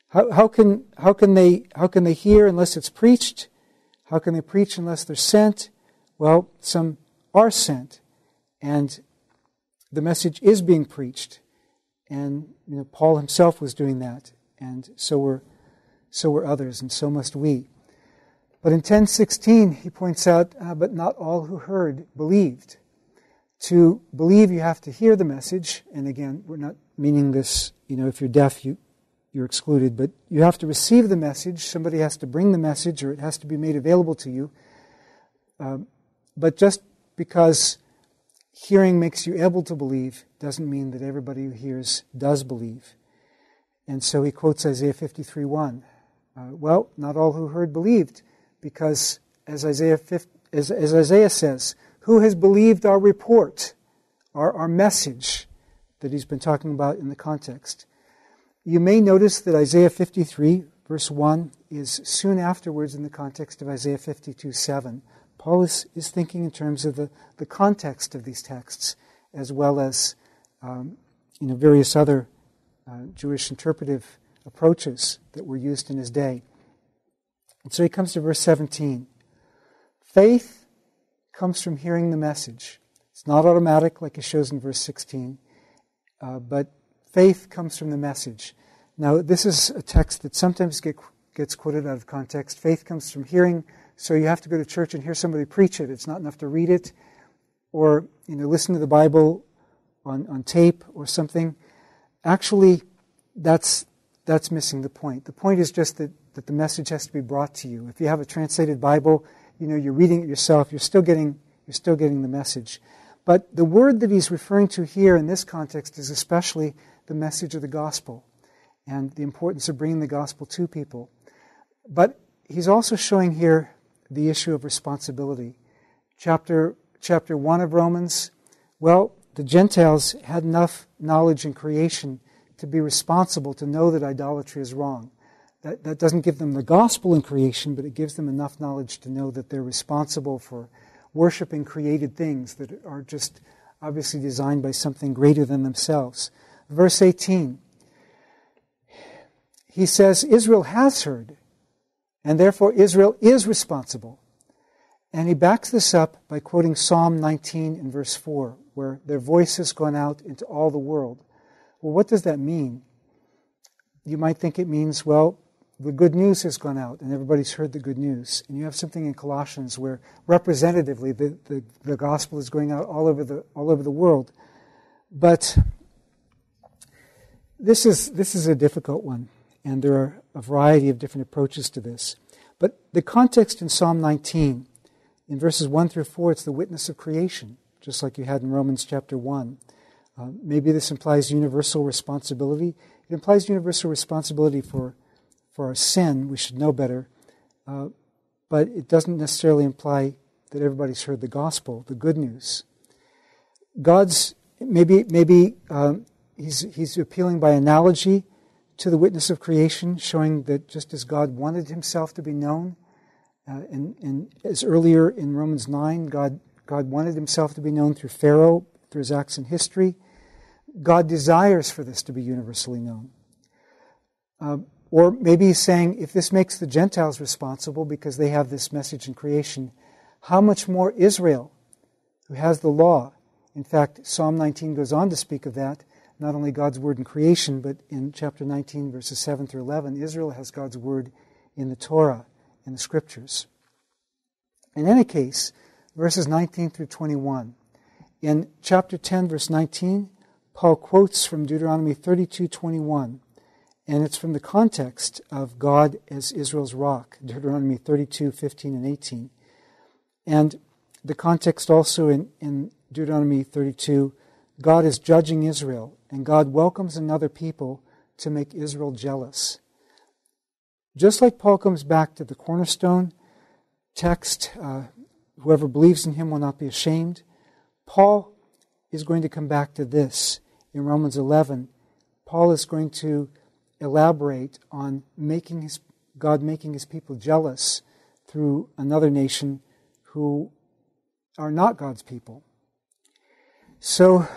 How can they hear unless it's preached? How can they preach unless they're sent? Well, some are sent, and the message is being preached, and Paul himself was doing that, and so were others, and so must we. But in 10:16, he points out, but not all who heard believed. To believe, you have to hear the message, and again, we're not meaning this, if you're deaf, you're excluded, but you have to receive the message. Somebody has to bring the message, or it has to be made available to you. But just because hearing makes you able to believe doesn't mean that everybody who hears does believe. And so he quotes Isaiah 53:1. Not all who heard believed, because as Isaiah says, who has believed our report, our message that he's been talking about in the context? You may notice that Isaiah 53, verse 1, is soon afterwards in the context of Isaiah 52:7. Paul is thinking in terms of the context of these texts, as well as various other Jewish interpretive approaches that were used in his day. And so he comes to verse 17. Faith comes from hearing the message. It's not automatic, like it shows in verse 16, but faith comes from the message. Now, this is a text that sometimes gets quoted out of context. Faith comes from hearing. So you have to go to church and hear somebody preach it. It's not enough to read it or listen to the Bible on tape or something. Actually, that's missing the point. The point is just that the message has to be brought to you. If you have a translated Bible, you know, you're reading it yourself, you're still getting the message. But the word that he's referring to here in this context is especially the message of the gospel and the importance of bringing the gospel to people. But he's also showing here the issue of responsibility. Chapter 1 of Romans, well, the Gentiles had enough knowledge in creation to be responsible to know that idolatry is wrong. That doesn't give them the gospel in creation, but it gives them enough knowledge to know that they're responsible for worshiping created things that are just obviously designed by something greater than themselves. Verse 18, he says, Israel has heard, and therefore Israel is responsible. And he backs this up by quoting Psalm 19 and verse 4, where their voice has gone out into all the world. Well, what does that mean? You might think it means, well, the good news has gone out and everybody's heard the good news. And you have something in Colossians where representatively the gospel is going out all over the world. But this is a difficult one, and there are a variety of different approaches to this. But the context in Psalm 19, in verses 1 through 4, it's the witness of creation, just like you had in Romans chapter 1. Maybe this implies universal responsibility. It implies universal responsibility for our sin. We should know better. But it doesn't necessarily imply that everybody's heard the gospel, the good news. God's, maybe he's appealing by analogy to the witness of creation, showing that just as God wanted himself to be known, and as earlier in Romans 9, God wanted himself to be known through Pharaoh, through his acts in history. God desires for this to be universally known. Or maybe he's saying, if this makes the Gentiles responsible because they have this message in creation, how much more Israel, who has the law? In fact, Psalm 19 goes on to speak of that, not only God's word in creation, but in chapter 19, verses 7 through 11, Israel has God's word in the Torah, in the Scriptures. In any case, verses 19 through 21. In chapter 10, verse 19, Paul quotes from Deuteronomy 32:21, and it's from the context of God as Israel's rock, Deuteronomy 32:15 and 18. And the context also in Deuteronomy 32, God is judging Israel, and God welcomes another people to make Israel jealous. Just like Paul comes back to the cornerstone text, whoever believes in him will not be ashamed, Paul is going to come back to this. In Romans 11, Paul is going to elaborate on God making his people jealous through another nation who are not God's people. So,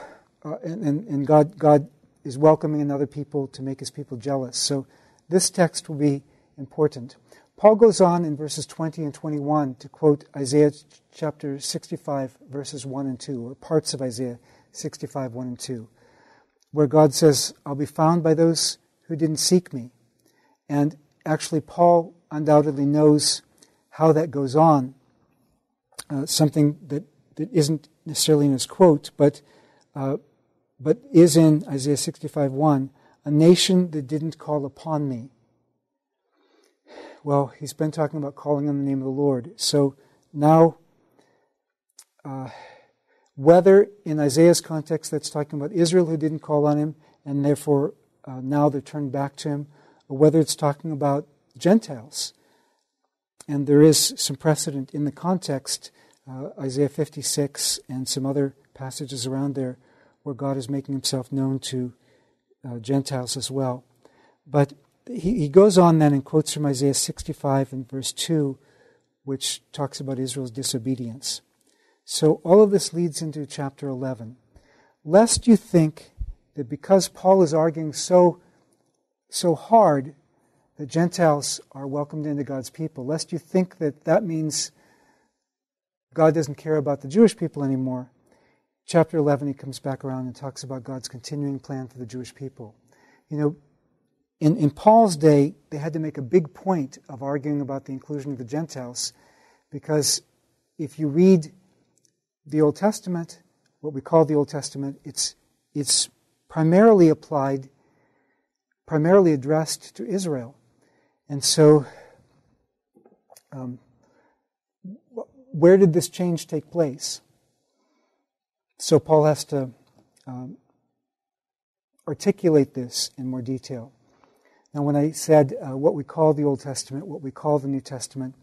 God is welcoming another people to make his people jealous. So this text will be important. Paul goes on in verses 20 and 21 to quote Isaiah chapter 65, verses 1 and 2, or parts of Isaiah 65, 1 and 2, where God says, I'll be found by those who didn't seek me. And actually, Paul undoubtedly knows how that goes on, something that isn't necessarily in his quote, but is in Isaiah 65, 1, a nation that didn't call upon me. Well, he's been talking about calling on the name of the Lord. So now, whether in Isaiah's context that's talking about Israel who didn't call on him, and therefore now they're turned back to him, or whether it's talking about Gentiles. And there is some precedent in the context, Isaiah 56 and some other passages around there, where God is making himself known to Gentiles as well. But he goes on then and quotes from Isaiah 65 and verse 2, which talks about Israel's disobedience. So all of this leads into chapter 11. Lest you think that because Paul is arguing so hard that Gentiles are welcomed into God's people, lest you think that means God doesn't care about the Jewish people anymore, chapter 11, he comes back around and talks about God's continuing plan for the Jewish people. You know, in Paul's day, they had to make a big point of arguing about the inclusion of the Gentiles, because if you read the Old Testament, what we call the Old Testament, it's It's primarily applied, primarily addressed to Israel. And so, where did this change take place? So Paul has to articulate this in more detail. Now, when I said what we call the Old Testament, what we call the New Testament,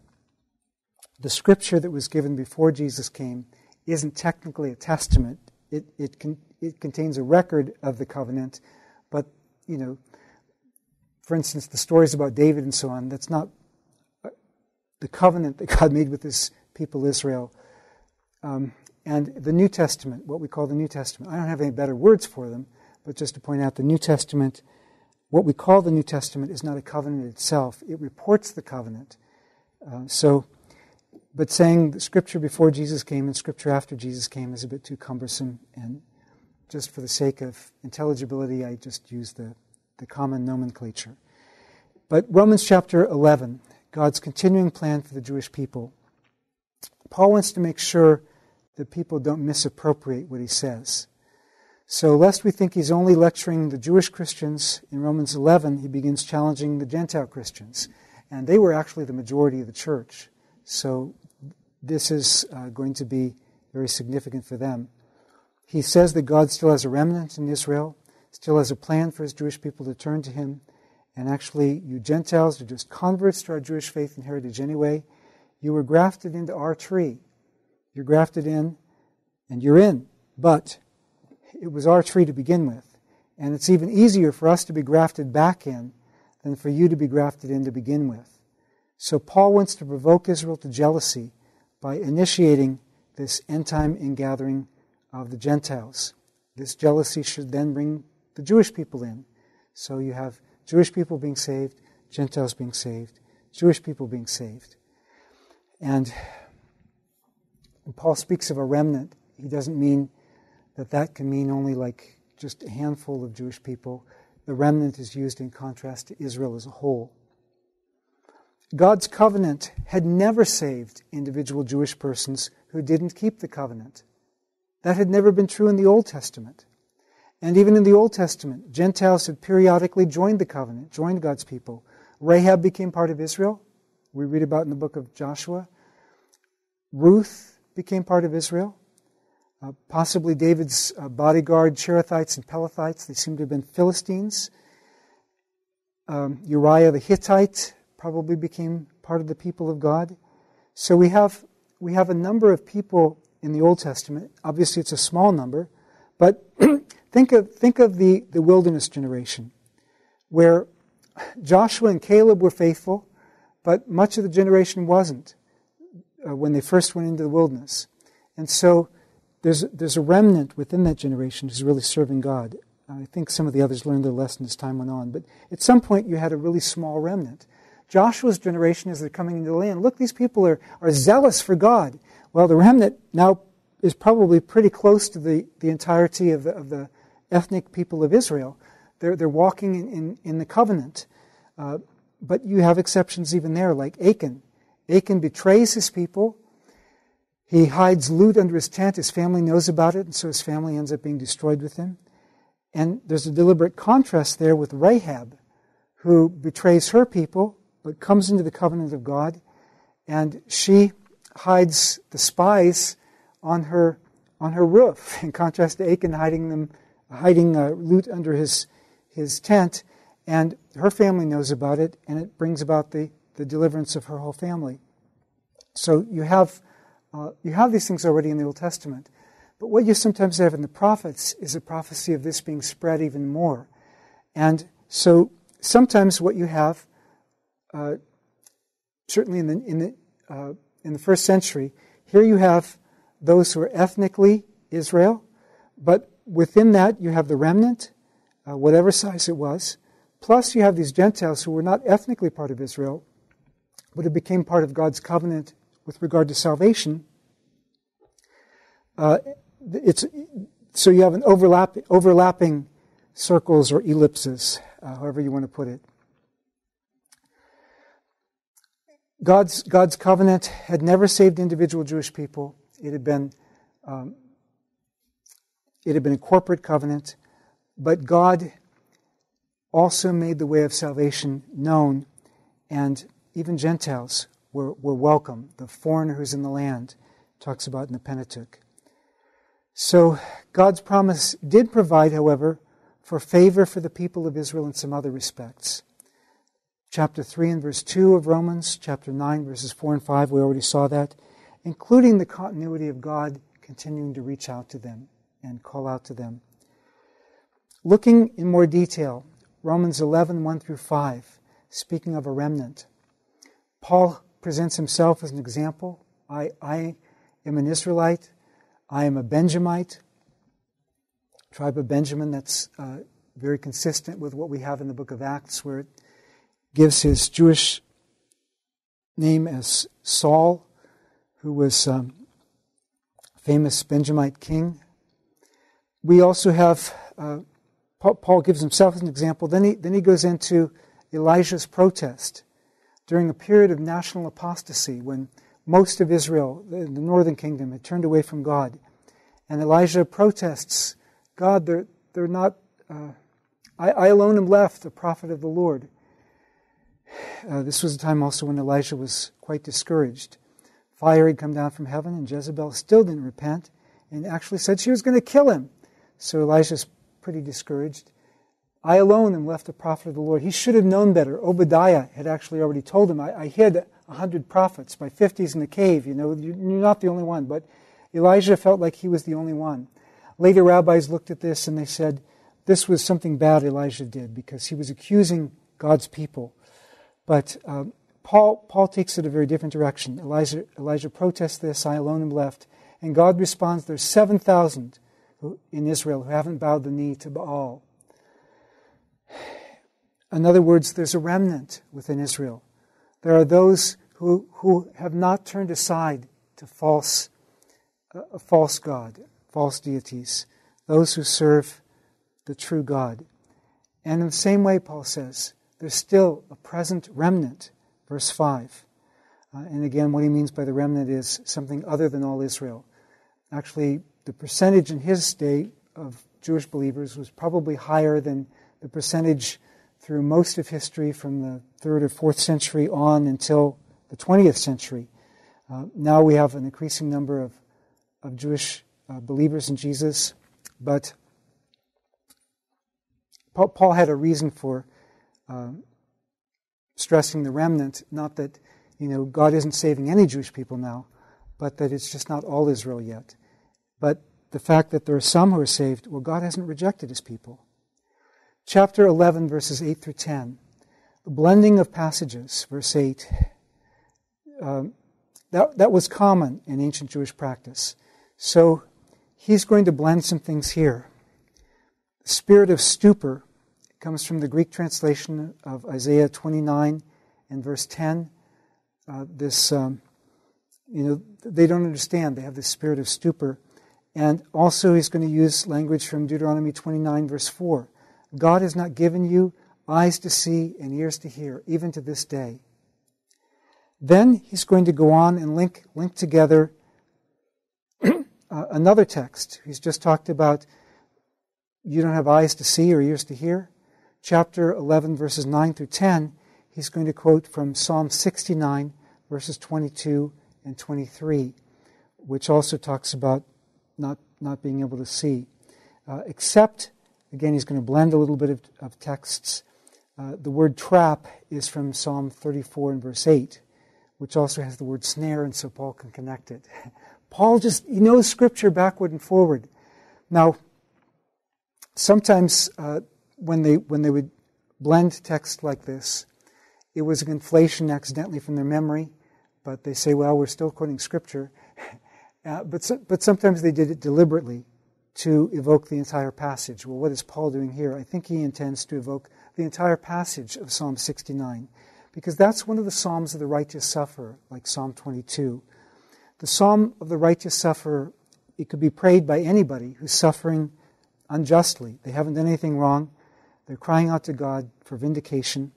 the Scripture that was given before Jesus came isn't technically a testament. It contains a record of the covenant, but, you know, for instance, the stories about David and so on, that's not the covenant that God made with his people Israel. And the New Testament, what we call the New Testament, I don't have any better words for them, but just to point out, the New Testament, what we call the New Testament is not a covenant itself. It reports the covenant. But saying the Scripture before Jesus came and Scripture after Jesus came is a bit too cumbersome, and just for the sake of intelligibility, I just use the common nomenclature. But Romans chapter 11, God's continuing plan for the Jewish people. Paul wants to make sure that people don't misappropriate what he says. So lest we think he's only lecturing the Jewish Christians, in Romans 11 he begins challenging the Gentile Christians. And they were actually the majority of the church. So this is going to be very significant for them. He says that God still has a remnant in Israel, still has a plan for his Jewish people to turn to him. And actually, you Gentiles are just converts to our Jewish faith and heritage anyway. You were grafted into our tree. You're grafted in, and you're in. But it was our tree to begin with. And it's even easier for us to be grafted back in than for you to be grafted in to begin with. So Paul wants to provoke Israel to jealousy by initiating this end-time ingathering of the Gentiles. This jealousy should then bring the Jewish people in. So you have Jewish people being saved, Gentiles being saved, Jewish people being saved. And when Paul speaks of a remnant, he doesn't mean that can mean only like just a handful of Jewish people. The remnant is used in contrast to Israel as a whole. God's covenant had never saved individual Jewish persons who didn't keep the covenant. That had never been true in the Old Testament. And even in the Old Testament, Gentiles had periodically joined the covenant, joined God's people. Rahab became part of Israel. We read about in the book of Joshua. Ruth became part of Israel. Possibly David's bodyguard, Cherethites and Pelethites. They seem to have been Philistines. Uriah the Hittite probably became part of the people of God. So we have a number of people in the Old Testament. Obviously it's a small number, but think of the wilderness generation, where Joshua and Caleb were faithful, but much of the generation wasn't when they first went into the wilderness. And so there's a remnant within that generation who's really serving God. I think some of the others learned their lesson as time went on, but at some point you had a really small remnant. Joshua's generation, as they're coming into the land, look, these people are zealous for God. Well, the remnant now is probably pretty close to the entirety of the ethnic people of Israel. They're walking in the covenant. But you have exceptions even there, like Achan. Achan betrays his people. He hides loot under his tent. His family knows about it, and so his family ends up being destroyed with him. And there's a deliberate contrast there with Rahab, who betrays her people, but comes into the covenant of God, and she hides the spies on her roof, in contrast to Achan hiding loot under his tent, and her family knows about it, and it brings about the deliverance of her whole family. So you have these things already in the Old Testament, but what you sometimes have in the prophets is a prophecy of this being spread even more, and so sometimes what you have, certainly in the first century, here you have those who are ethnically Israel, but within that you have the remnant, whatever size it was, plus you have these Gentiles who were not ethnically part of Israel, but it became part of God's covenant with regard to salvation. So you have an overlapping circles or ellipses, however you want to put it. God's covenant had never saved individual Jewish people. It had been a corporate covenant. But God also made the way of salvation known, and even Gentiles were welcome. The foreigner who's in the land talks about in the Pentateuch. So God's promise did provide, however, for favor for the people of Israel in some other respects. Chapter 3 and verse 2 of Romans, chapter 9, verses 4 and 5, we already saw that, including the continuity of God continuing to reach out to them and call out to them. Looking in more detail, Romans 11, 1 through 5, speaking of a remnant, Paul presents himself as an example. I am an Israelite. I am a Benjamite. Tribe of Benjamin, that's very consistent with what we have in the book of Acts, where it gives his Jewish name as Saul, who was a famous Benjamite king. We also have, Paul gives himself as an example. Then he goes into Elijah's protest during a period of national apostasy when most of Israel, the northern kingdom, had turned away from God. And Elijah protests, God, they're not, I alone am left, a prophet of the Lord. This was a time also when Elijah was quite discouraged. Fire had come down from heaven, and Jezebel still didn't repent, and actually said she was going to kill him. So Elijah's pretty discouraged. I alone am left a prophet of the Lord. He should have known better. Obadiah had actually already told him, I hid 100 prophets, my 50s in the cave. You know, you're not the only one. But Elijah felt like he was the only one. Later rabbis looked at this and they said, this was something bad Elijah did because he was accusing God's people. But Paul takes it a very different direction. Elijah protests this, I alone am left. And God responds, there's 7,000 in Israel who haven't bowed the knee to Baal. In other words, there's a remnant within Israel. There are those who have not turned aside to false God, false deities, those who serve the true God. And in the same way, Paul says, there's still a present remnant, verse 5. And again, what he means by the remnant is something other than all Israel. Actually, the percentage in his day of Jewish believers was probably higher than the percentage through most of history from the 3rd or 4th century on until the 20th century. Now we have an increasing number of Jewish believers in Jesus, but Paul had a reason for stressing the remnant, not that God isn't saving any Jewish people now, but that it's just not all Israel yet. But the fact that there are some who are saved, well, God hasn't rejected his people. Chapter 11, verses 8 through 10. The blending of passages, verse 8. That was common in ancient Jewish practice. So he's going to blend some things here. The spirit of stupor comes from the Greek translation of Isaiah 29 and verse 10. They don't understand. They have this spirit of stupor. And also he's going to use language from Deuteronomy 29, verse 4. God has not given you eyes to see and ears to hear, even to this day. Then he's going to go on and link together another text. He's just talked about you don't have eyes to see or ears to hear. Chapter 11, verses 9 through 10, he's going to quote from Psalm 69, verses 22 and 23, which also talks about not being able to see. Except... Again, he's going to blend a little bit of texts. The word trap is from Psalm 34 and verse 8, which also has the word snare, and so Paul can connect it. Paul he knows Scripture backward and forward. Now, sometimes when they would blend text like this, it was a conflation accidentally from their memory, but they say, well, we're still quoting Scripture. But sometimes they did it deliberately, to evoke the entire passage. Well, what is Paul doing here? I think he intends to evoke the entire passage of Psalm 69, because that's one of the Psalms of the righteous sufferer, like Psalm 22. The Psalm of the righteous sufferer, it could be prayed by anybody who's suffering unjustly. They haven't done anything wrong. They're crying out to God for vindication.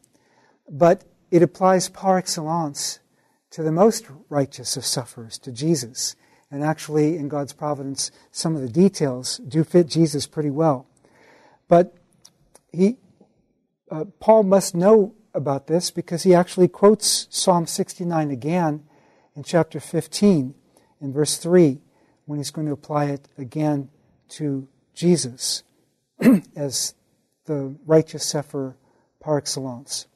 But it applies par excellence to the most righteous of sufferers, to Jesus. And actually, in God's providence, some of the details do fit Jesus pretty well. But Paul must know about this because he actually quotes Psalm 69 again in chapter 15 in verse 3 when he's going to apply it again to Jesus as the righteous Sefer par excellence.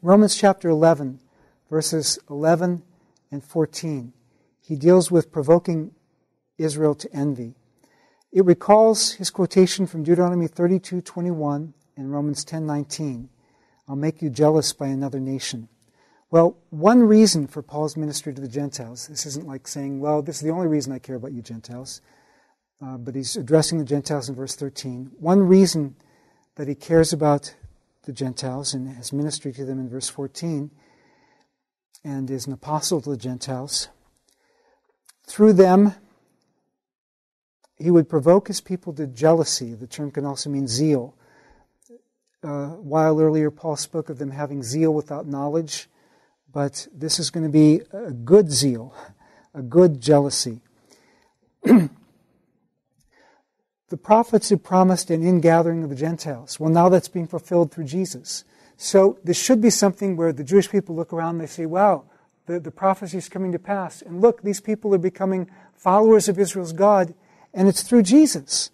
Romans chapter 11, verses 11 and 14. He deals with provoking Israel to envy. It recalls his quotation from Deuteronomy 32:21 and Romans 10:19. I'll make you jealous by another nation. Well, one reason for Paul's ministry to the Gentiles, this isn't like saying, well, this is the only reason I care about you Gentiles, but he's addressing the Gentiles in verse 13. One reason that he cares about the Gentiles and his ministry to them in verse 14 and is an apostle to the Gentiles, through them he would provoke his people to jealousy. The term can also mean zeal. While earlier Paul spoke of them having zeal without knowledge, but this is going to be a good zeal, a good jealousy. The prophets had promised an ingathering of the Gentiles. Well, now that's being fulfilled through Jesus. So this should be something where the Jewish people look around and they say, wow, the prophecy is coming to pass. And look, these people are becoming followers of Israel's God, and it's through Jesus.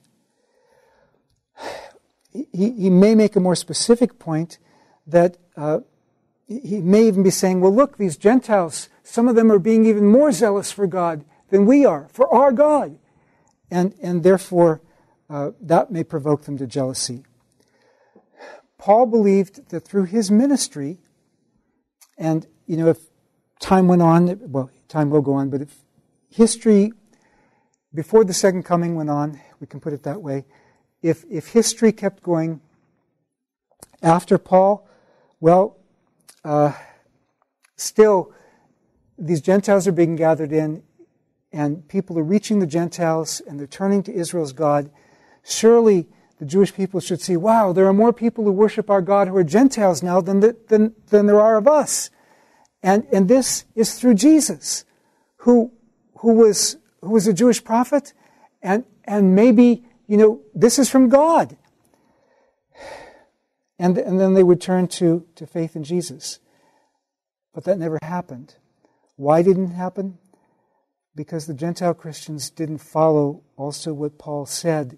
He may make a more specific point that he may even be saying, well, look, these Gentiles, some of them are being even more zealous for God than we are, for our God. And therefore, that may provoke them to jealousy. Paul believed that through his ministry, and, you know, if time went on, well, time will go on, but if history before the second coming went on, we can put it that way, if history kept going after Paul, well, still, these Gentiles are being gathered in, and people are reaching the Gentiles, and they're turning to Israel's God. Surely the Jewish people should see, wow, there are more people who worship our God who are Gentiles now than there are of us. And this is through Jesus, who was a Jewish prophet, and maybe, you know, this is from God. And then they would turn to faith in Jesus. But that never happened. Why didn't it happen? Because the Gentile Christians didn't follow also what Paul said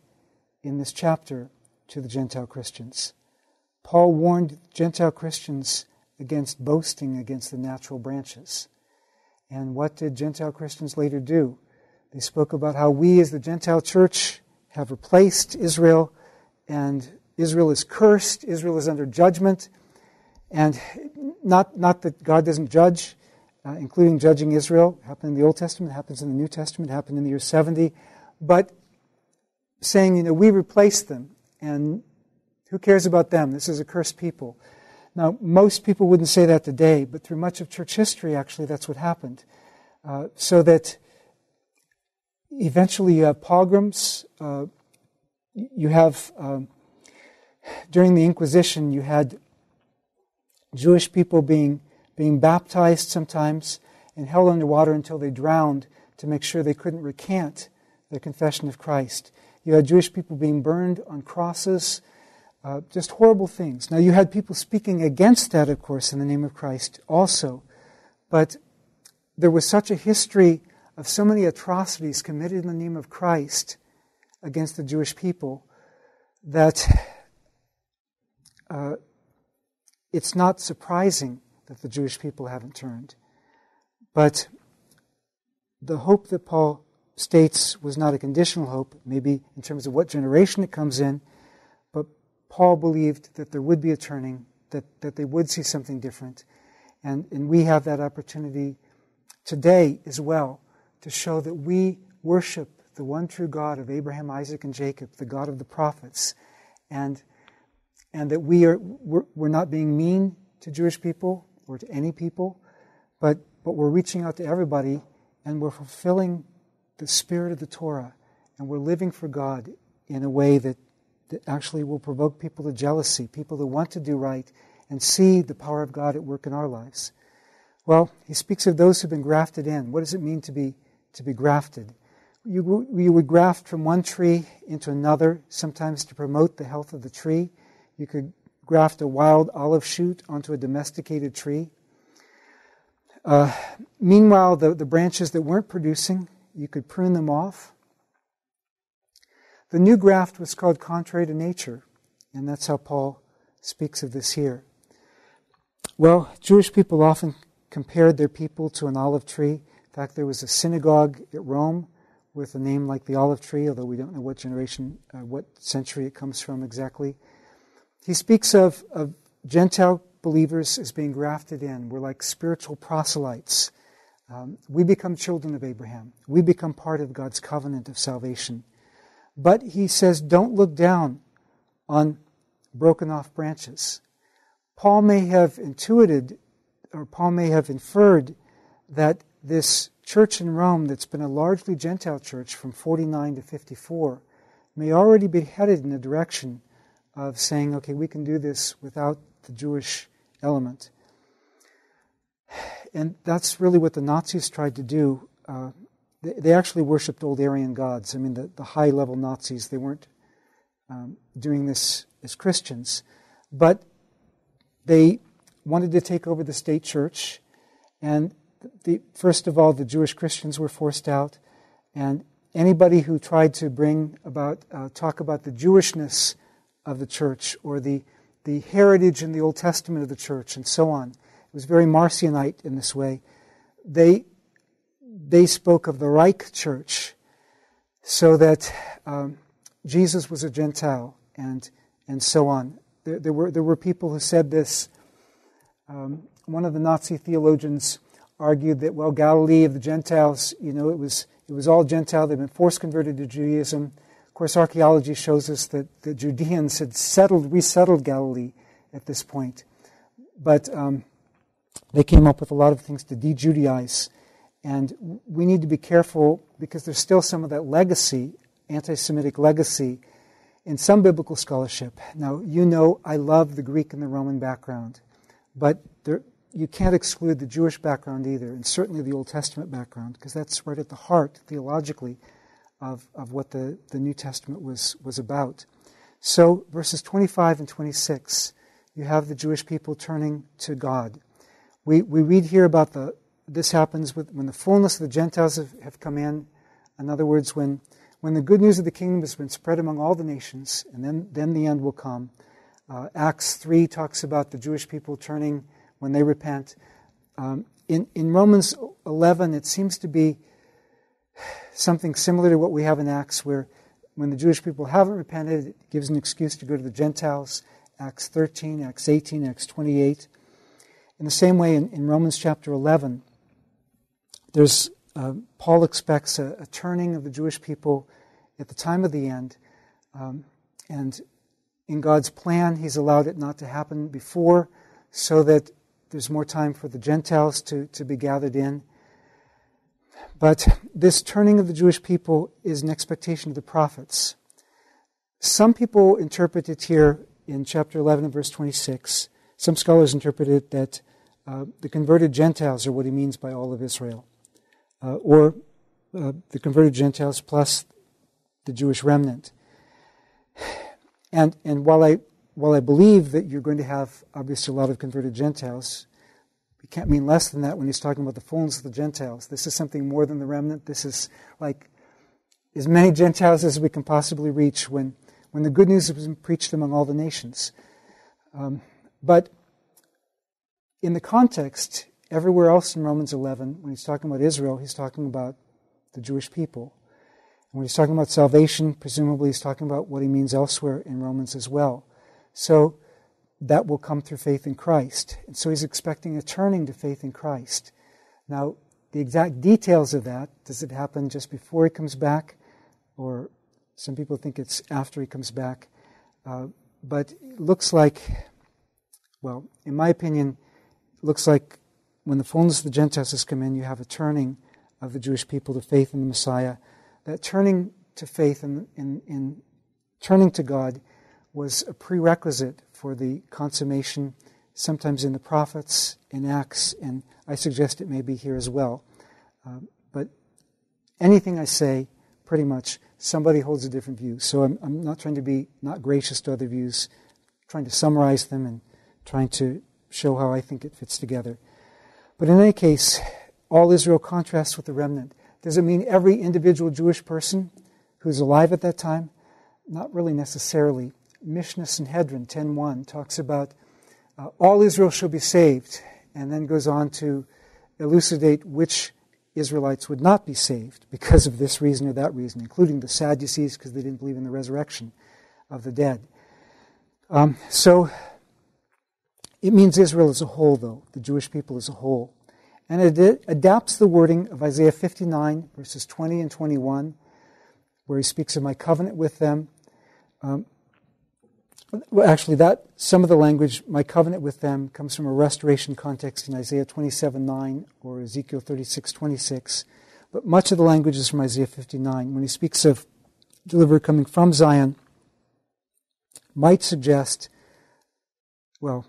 in this chapter to the Gentile Christians. Paul warned Gentile Christians against boasting against the natural branches. And what did Gentile Christians later do? They spoke about how we as the Gentile church have replaced Israel, and Israel is cursed, Israel is under judgment, and not that God doesn't judge, including judging Israel. It happened in the Old Testament, it happens in the New Testament, it happened in the year 70. But saying, you know, we replaced them, and who cares about them? This is a cursed people. Now, most people wouldn't say that today, but through much of church history, actually, that's what happened. So that eventually you have pogroms. You have, during the Inquisition, you had Jewish people being baptized sometimes and held underwater until they drowned to make sure they couldn't recant their confession of Christ. You had Jewish people being burned on crosses, just horrible things. Now, you had people speaking against that, of course, in the name of Christ also, but there was such a history of so many atrocities committed in the name of Christ against the Jewish people that it's not surprising that the Jewish people haven't turned. But the hope that Paul states was not a conditional hope, maybe in terms of what generation it comes in, but Paul believed that there would be a turning, that they would see something different. And we have that opportunity today as well to show that we worship the one true God of Abraham, Isaac, and Jacob, the God of the prophets, and that we're not being mean to Jewish people or to any people, but we're reaching out to everybody, and we're fulfilling the spirit of the Torah, and we're living for God in a way that actually will provoke people to jealousy, people that want to do right and see the power of God at work in our lives. Well, he speaks of those who've been grafted in. What does it mean to be grafted? You would graft from one tree into another, sometimes to promote the health of the tree. You could graft a wild olive shoot onto a domesticated tree. Meanwhile, the branches that weren't producing, you could prune them off. The new graft was called contrary to nature, and that's how Paul speaks of this here. Well, Jewish people often compared their people to an olive tree. In fact, there was a synagogue at Rome with a name like the olive tree, although we don't know what generation, what century it comes from exactly. He speaks of Gentile believers as being grafted in. We're like spiritual proselytes. We become children of Abraham. We become part of God's covenant of salvation. But he says, don't look down on broken off branches. Paul may have intuited, or Paul may have inferred, that this church in Rome that's been a largely Gentile church from 49 to 54 may already be headed in the direction of saying, okay, we can do this without the Jewish element. And that's really what the Nazis tried to do. They actually worshipped old Aryan gods. I mean, the high-level Nazis, they weren't doing this as Christians. But they wanted to take over the state church. And first of all, the Jewish Christians were forced out. And anybody who tried to bring about, talk about the Jewishness of the church or the heritage in the Old Testament of the church and so on, it was very Marcionite in this way. They spoke of the Reich Church, so that Jesus was a Gentile, and so on. There were people who said this. One of the Nazi theologians argued that, well, Galilee of the Gentiles, you know, it was all Gentile. They've been force converted to Judaism. Of course, archaeology shows us that the Judeans had resettled Galilee at this point, but they came up with a lot of things to de-Judaize. And we need to be careful, because there's still some of that legacy, anti-Semitic legacy, in some biblical scholarship. Now, you know, I love the Greek and the Roman background, but you can't exclude the Jewish background either, and certainly the Old Testament background, because that's right at the heart, theologically, of what the New Testament was about. So, verses 25 and 26, you have the Jewish people turning to God. We read here about this happens when the fullness of the Gentiles have come in. In other words, when the good news of the kingdom has been spread among all the nations, and then the end will come. Acts 3 talks about the Jewish people turning when they repent. In Romans 11, it seems to be something similar to what we have in Acts, where when the Jewish people haven't repented, it gives an excuse to go to the Gentiles. Acts 13, Acts 18, Acts 28. In the same way, in Romans chapter 11, there's Paul expects a turning of the Jewish people at the time of the end, and in God's plan, he's allowed it not to happen before, so that there's more time for the Gentiles to be gathered in. But this turning of the Jewish people is an expectation of the prophets. Some people interpret it here in chapter 11 and verse 26. Some scholars interpret it that the converted Gentiles are what he means by all of Israel, or the converted Gentiles plus the Jewish remnant. And while I believe that you're going to have obviously a lot of converted Gentiles, it can't mean less than that when he's talking about the fullness of the Gentiles. This is something more than the remnant. This is like as many Gentiles as we can possibly reach when the good news has been preached among all the nations. But in the context, everywhere else in Romans 11, when he's talking about Israel, he's talking about the Jewish people. And when he's talking about salvation, presumably he's talking about what he means elsewhere in Romans as well. So that will come through faith in Christ. And so he's expecting a turning to faith in Christ. Now, the exact details of that, does it happen just before he comes back? Or some people think it's after he comes back. But it looks like... Well, in my opinion, it looks like when the fullness of the Gentiles has come in, you have a turning of the Jewish people to faith in the Messiah. That turning to faith in turning to God was a prerequisite for the consummation, sometimes in the prophets, in Acts, and I suggest it may be here as well. But anything I say pretty much somebody holds a different view. So I'm not trying to be not gracious to other views, I'm trying to summarize them and trying to show how I think it fits together. But in any case, all Israel contrasts with the remnant. Does it mean every individual Jewish person who's alive at that time? Not really necessarily. Mishnah Sanhedrin 10:1 talks about all Israel shall be saved, and then goes on to elucidate which Israelites would not be saved because of this reason or that reason, including the Sadducees because they didn't believe in the resurrection of the dead. So it means Israel as a whole, though, the Jewish people as a whole. And it adapts the wording of Isaiah 59, verses 20 and 21, where he speaks of my covenant with them. Some of the language, my covenant with them, comes from a restoration context in Isaiah 27:9 or Ezekiel 36:26. But much of the language is from Isaiah 59. When he speaks of deliverer coming from Zion, might suggest, well,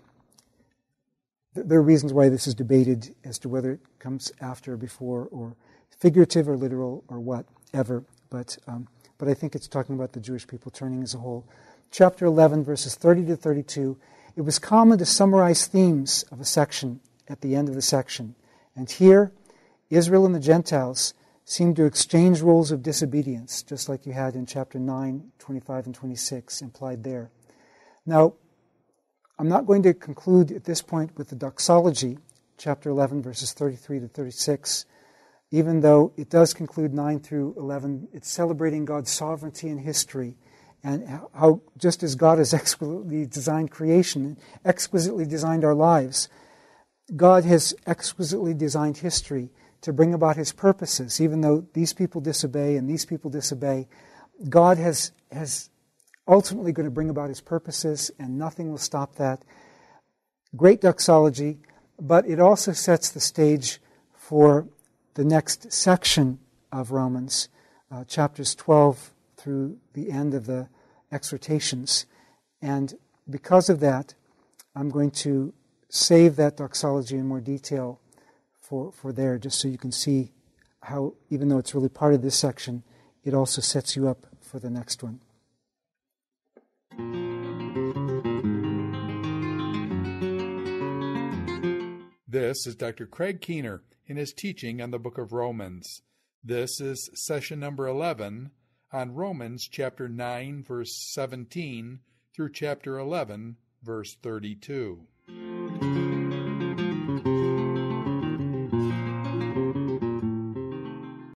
there are reasons why this is debated as to whether it comes after or before, or figurative or literal or whatever. But I think it's talking about the Jewish people turning as a whole. Chapter 11, verses 30 to 32. It was common to summarize themes of a section at the end of the section. And here, Israel and the Gentiles seem to exchange roles of disobedience, just like you had in chapter 9, 25 and 26 implied there. Now, I'm not going to conclude at this point with the doxology, chapter 11, verses 33 to 36, even though it does conclude 9 through 11. It's celebrating God's sovereignty in history and how, just as God has exquisitely designed creation, exquisitely designed our lives, God has exquisitely designed history to bring about His purposes. Even though these people disobey and these people disobey, God has ultimately going to bring about His purposes, and nothing will stop that. Great doxology, but it also sets the stage for the next section of Romans, chapters 12 through the end of the exhortations. And because of that, I'm going to save that doxology in more detail for there, just so you can see how, even though it's really part of this section, it also sets you up for the next one. This is Dr. Craig Keener in his teaching on the book of Romans. This is session number 11 on Romans chapter 9, verse 17 through chapter 11, verse 32.